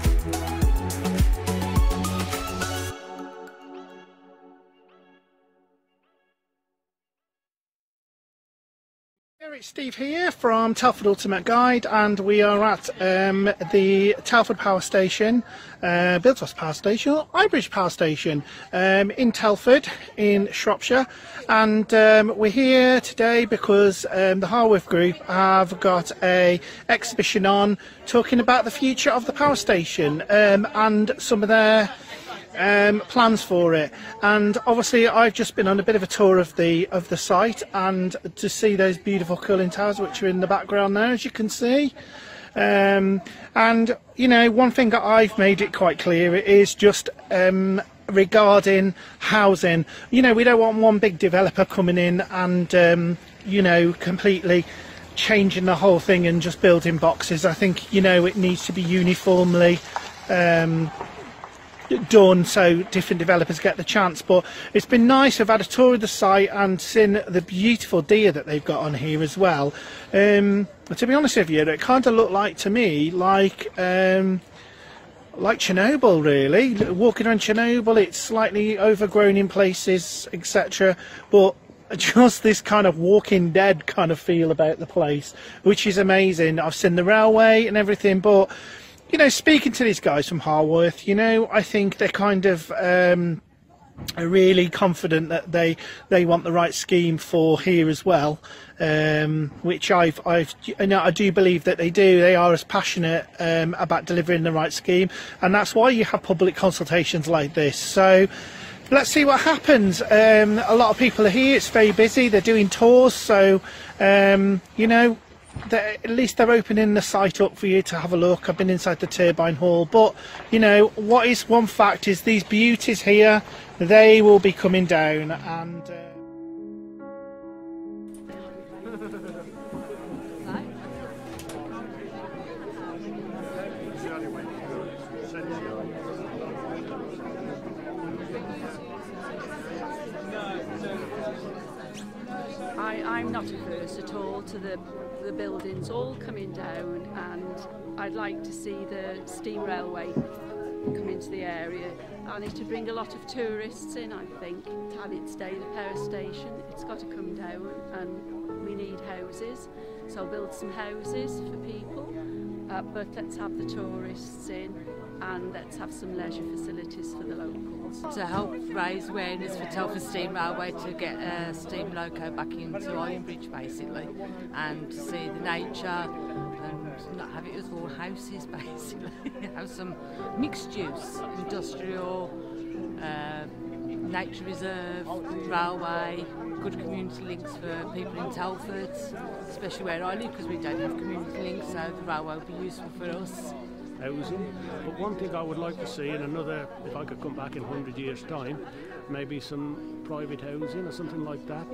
Steve here from Telford Ultimate Guide, and we are at um, the Telford Power Station, uh, Buildwas Power Station, or Ironbridge Power Station um, in Telford in Shropshire, and um, we're here today because um, the Harworth Group have got a exhibition on talking about the future of the power station um, and some of their Um, plans for it, and obviously I've just been on a bit of a tour of the of the site, and to see those beautiful cooling towers which are in the background there, as you can see, um, and you know, one thing that I've made it quite clear is just um, regarding housing. You know, we don't want one big developer coming in and um, you know, completely changing the whole thing and just building boxes. I think, you know, it needs to be uniformly um, done so different developers get the chance. But it's been nice. I've had a tour of the site and seen the beautiful deer that they've got on here as well. Um, but to be honest with you, it kind of looked like to me like um, like Chernobyl, really. Walking around Chernobyl, it's slightly overgrown in places, et cetera. But just this kind of Walking Dead kind of feel about the place, which is amazing. I've seen the railway and everything, but, you know, speaking to these guys from Harworth, you know, I think they're kind of um, are really confident that they they want the right scheme for here as well, um, which I've I've you know, I do believe that they do. They are as passionate um, about delivering the right scheme, and that's why you have public consultations like this. So let's see what happens. Um, a lot of people are here. It's very busy. They're doing tours, so um, you know, at least they're opening the site up for you to have a look. I've been inside the turbine hall, but you know what is one fact is these beauties here, they will be coming down. And Uh... I'm not averse at all to the, the buildings all coming down, and I'd like to see the steam railway come into the area, and it would bring a lot of tourists in, I think. Had its day, the power station, it's got to come down, and we need houses, so build some houses for people, uh, but let's have the tourists in, and let's have some leisure facilities for the locals. To help raise awareness for Telford Steam Railway, to get a steam loco back into Ironbridge basically, and to see the nature and not have it as all houses basically. Have some mixed use, industrial, uh, nature reserve, railway, good community links for people in Telford, especially where I live because we don't have community links, so the railway will be useful for us. Housing. But one thing I would like to see in another, if I could come back in a hundred years time, maybe some private housing or something like that.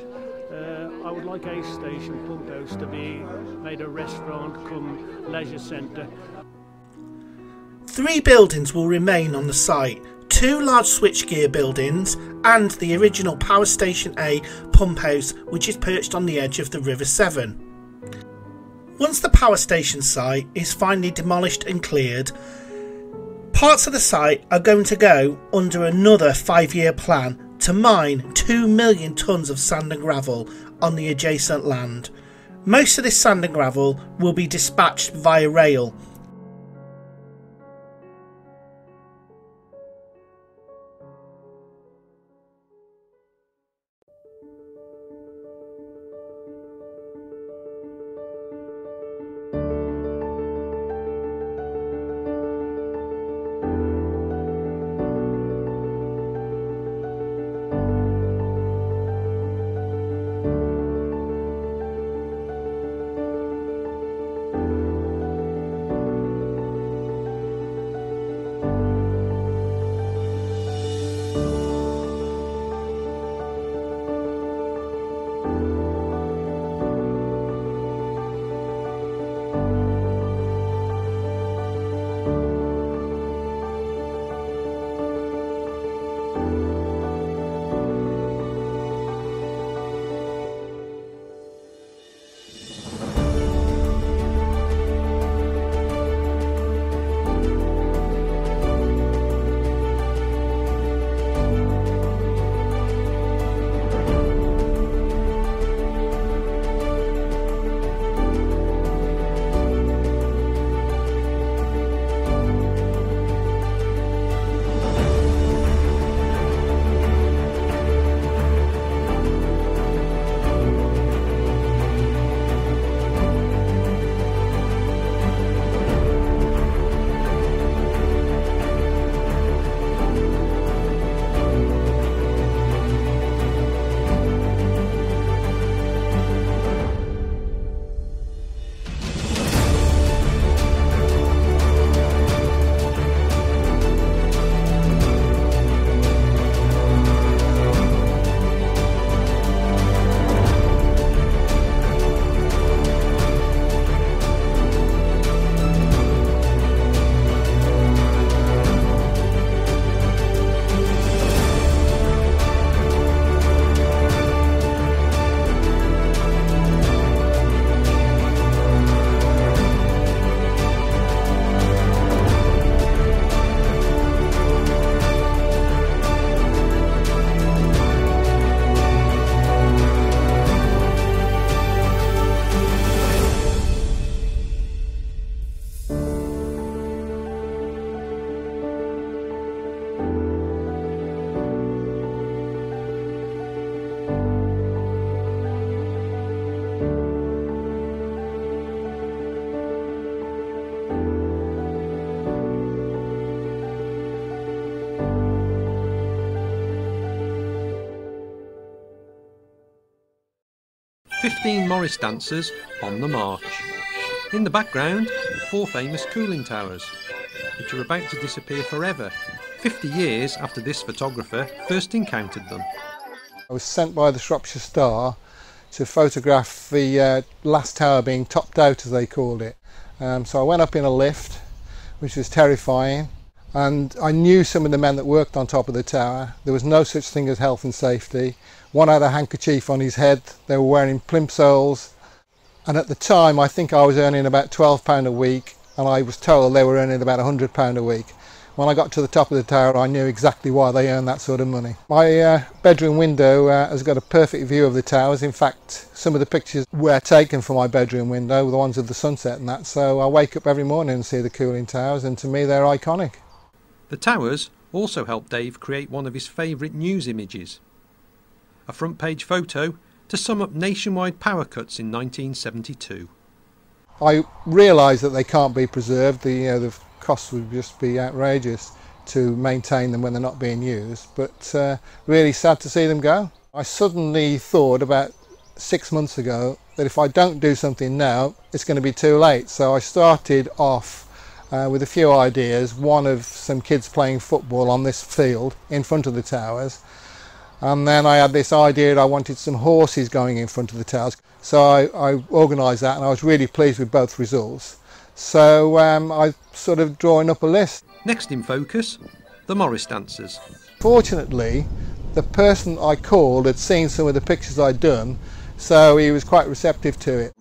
Uh, I would like Ace Station Pump House to be made a restaurant come leisure centre. Three buildings will remain on the site, two large switchgear buildings and the original Power Station A Pump House, which is perched on the edge of the River Severn. Once the power station site is finally demolished and cleared, parts of the site are going to go under another five-year plan to mine two million tonnes of sand and gravel on the adjacent land. Most of this sand and gravel will be dispatched via rail. fifteen Morris dancers on the march. In the background, four famous cooling towers, which are about to disappear forever, fifty years after this photographer first encountered them. I was sent by the Shropshire Star to photograph the uh, last tower being topped out, as they called it. Um, so I went up in a lift, which was terrifying, and I knew some of the men that worked on top of the tower. There was no such thing as health and safety. One had a handkerchief on his head, they were wearing plimsolls, and at the time I think I was earning about twelve pounds a week, and I was told they were earning about one hundred pounds a week. When I got to the top of the tower, I knew exactly why they earned that sort of money. My uh, bedroom window uh, has got a perfect view of the towers. In fact, some of the pictures were taken from my bedroom window, the ones of the sunset and that, so I wake up every morning and see the cooling towers, and to me they're iconic. The towers also helped Dave create one of his favourite news images. A front page photo to sum up nationwide power cuts in nineteen seventy-two. I realise that they can't be preserved. The, you know, the costs would just be outrageous to maintain them when they're not being used, but uh, really sad to see them go. I suddenly thought about six months ago that if I don't do something now, it's going to be too late. So I started off uh, with a few ideas, one of some kids playing football on this field in front of the towers. And then I had this idea that I wanted some horses going in front of the towers. So I, I organised that, and I was really pleased with both results. So um, I sort of drawing up a list. Next in focus, the Morris dancers. Fortunately, the person I called had seen some of the pictures I'd done, so he was quite receptive to it.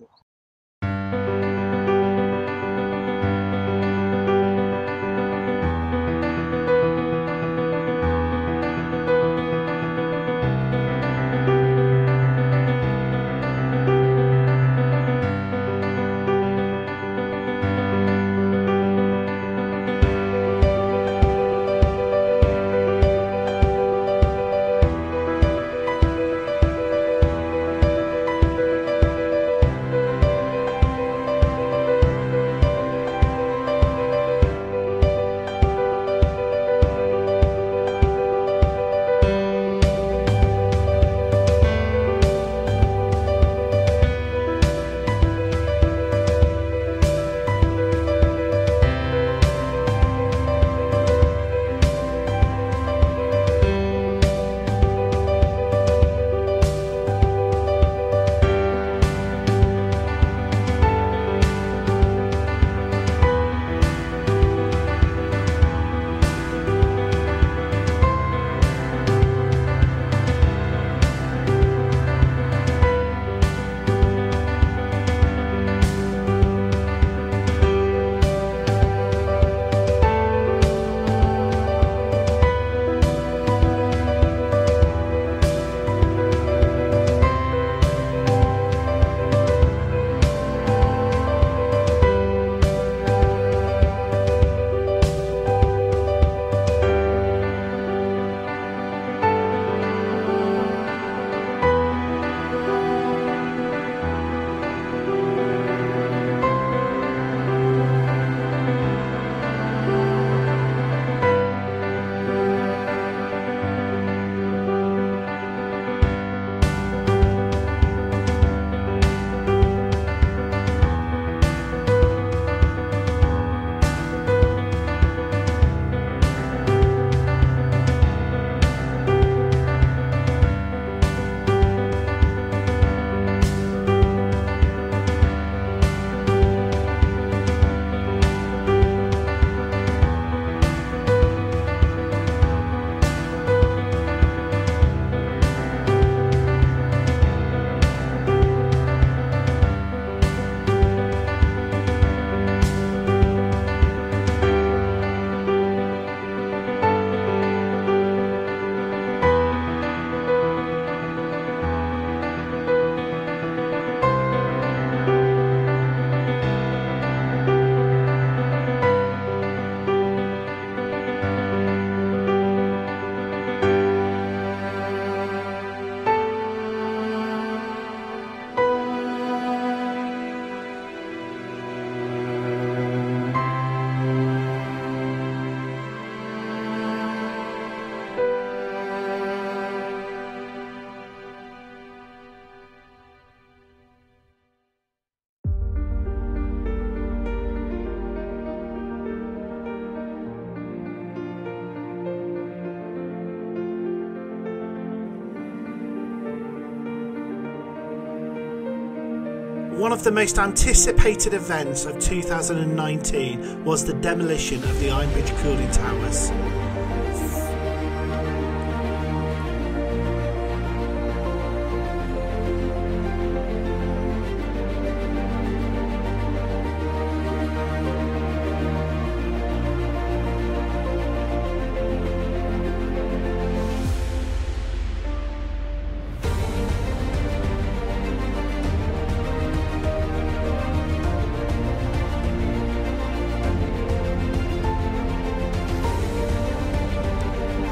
One of the most anticipated events of two thousand nineteen was the demolition of the Ironbridge cooling towers.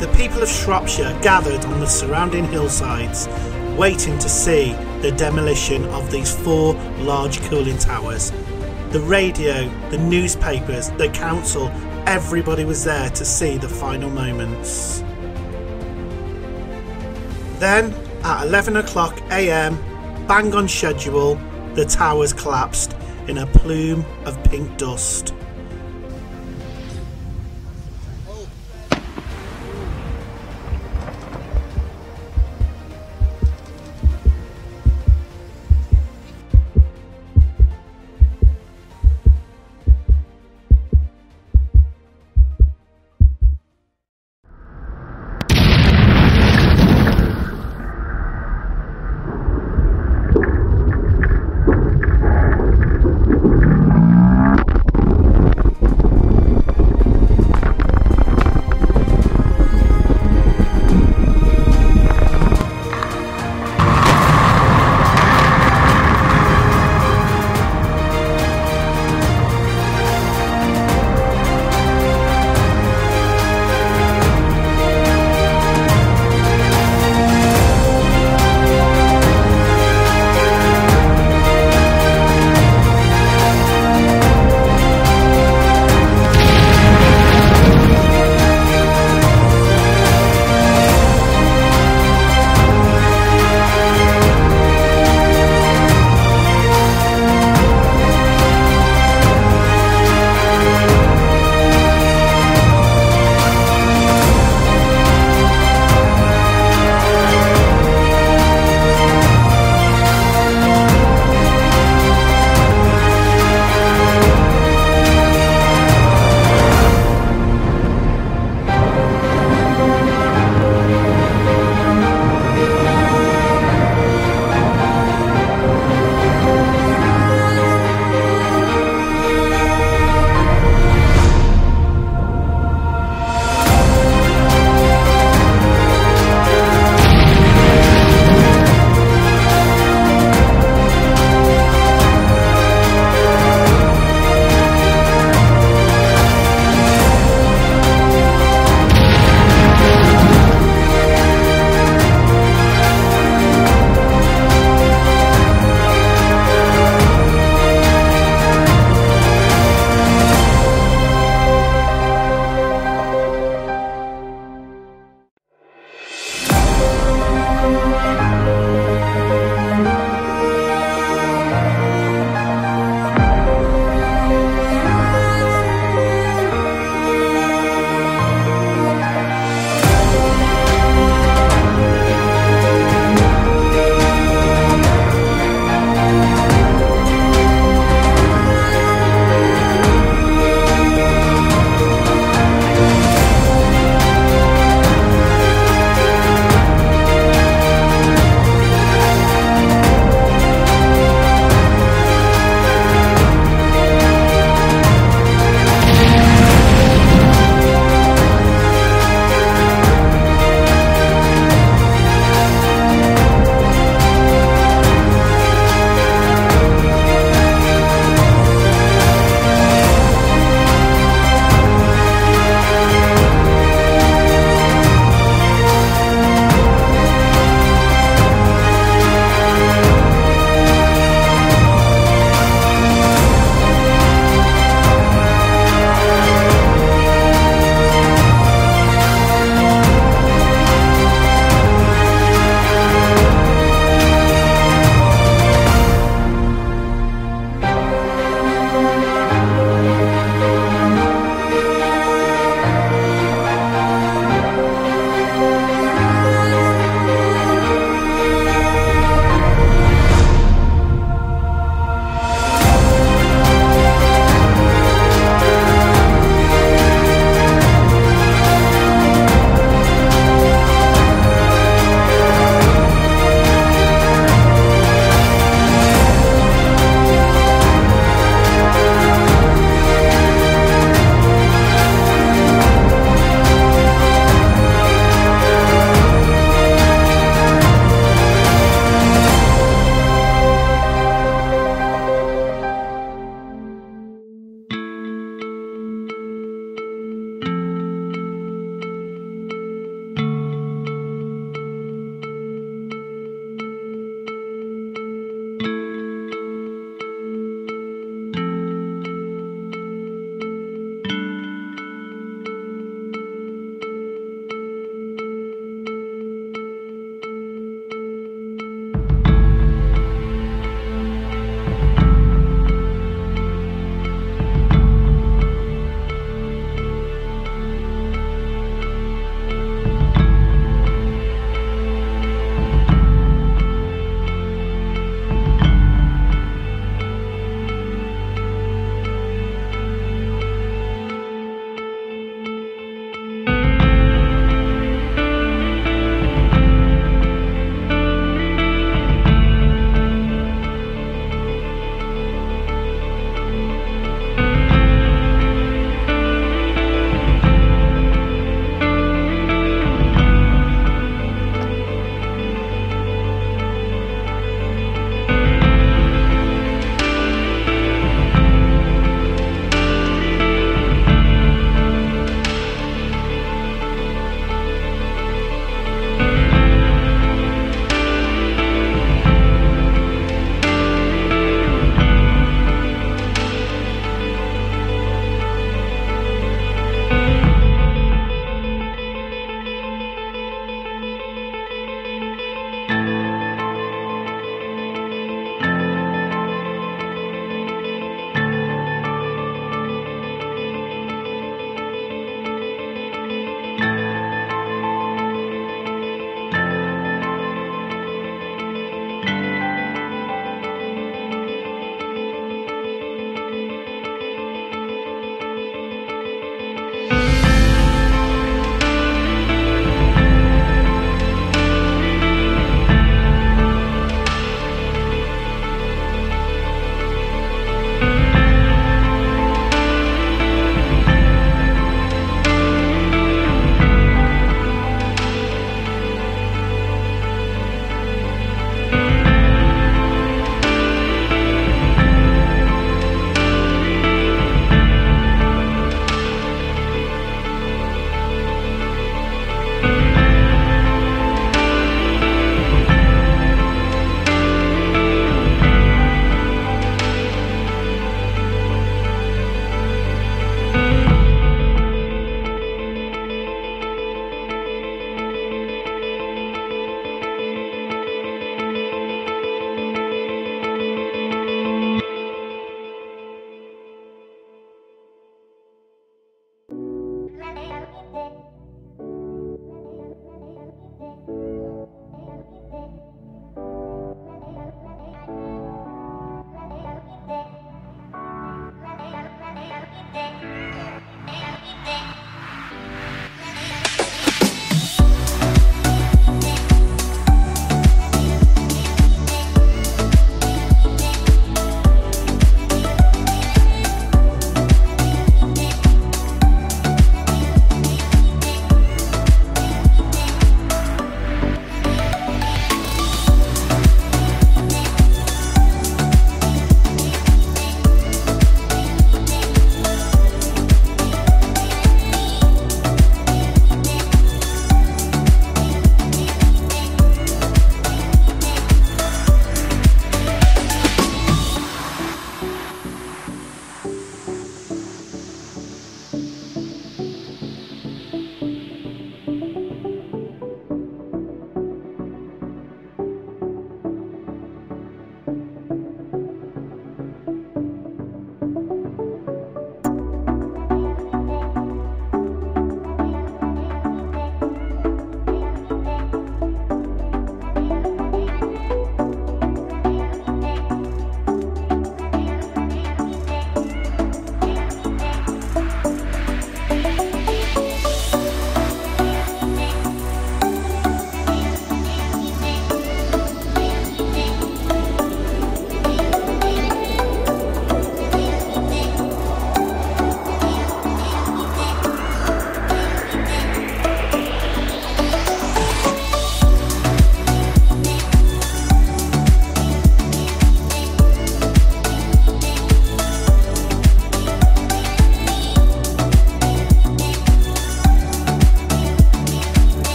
The people of Shropshire gathered on the surrounding hillsides, waiting to see the demolition of these four large cooling towers. The radio, the newspapers, the council, everybody was there to see the final moments. Then, at eleven o'clock a m, bang on schedule, the towers collapsed in a plume of pink dust.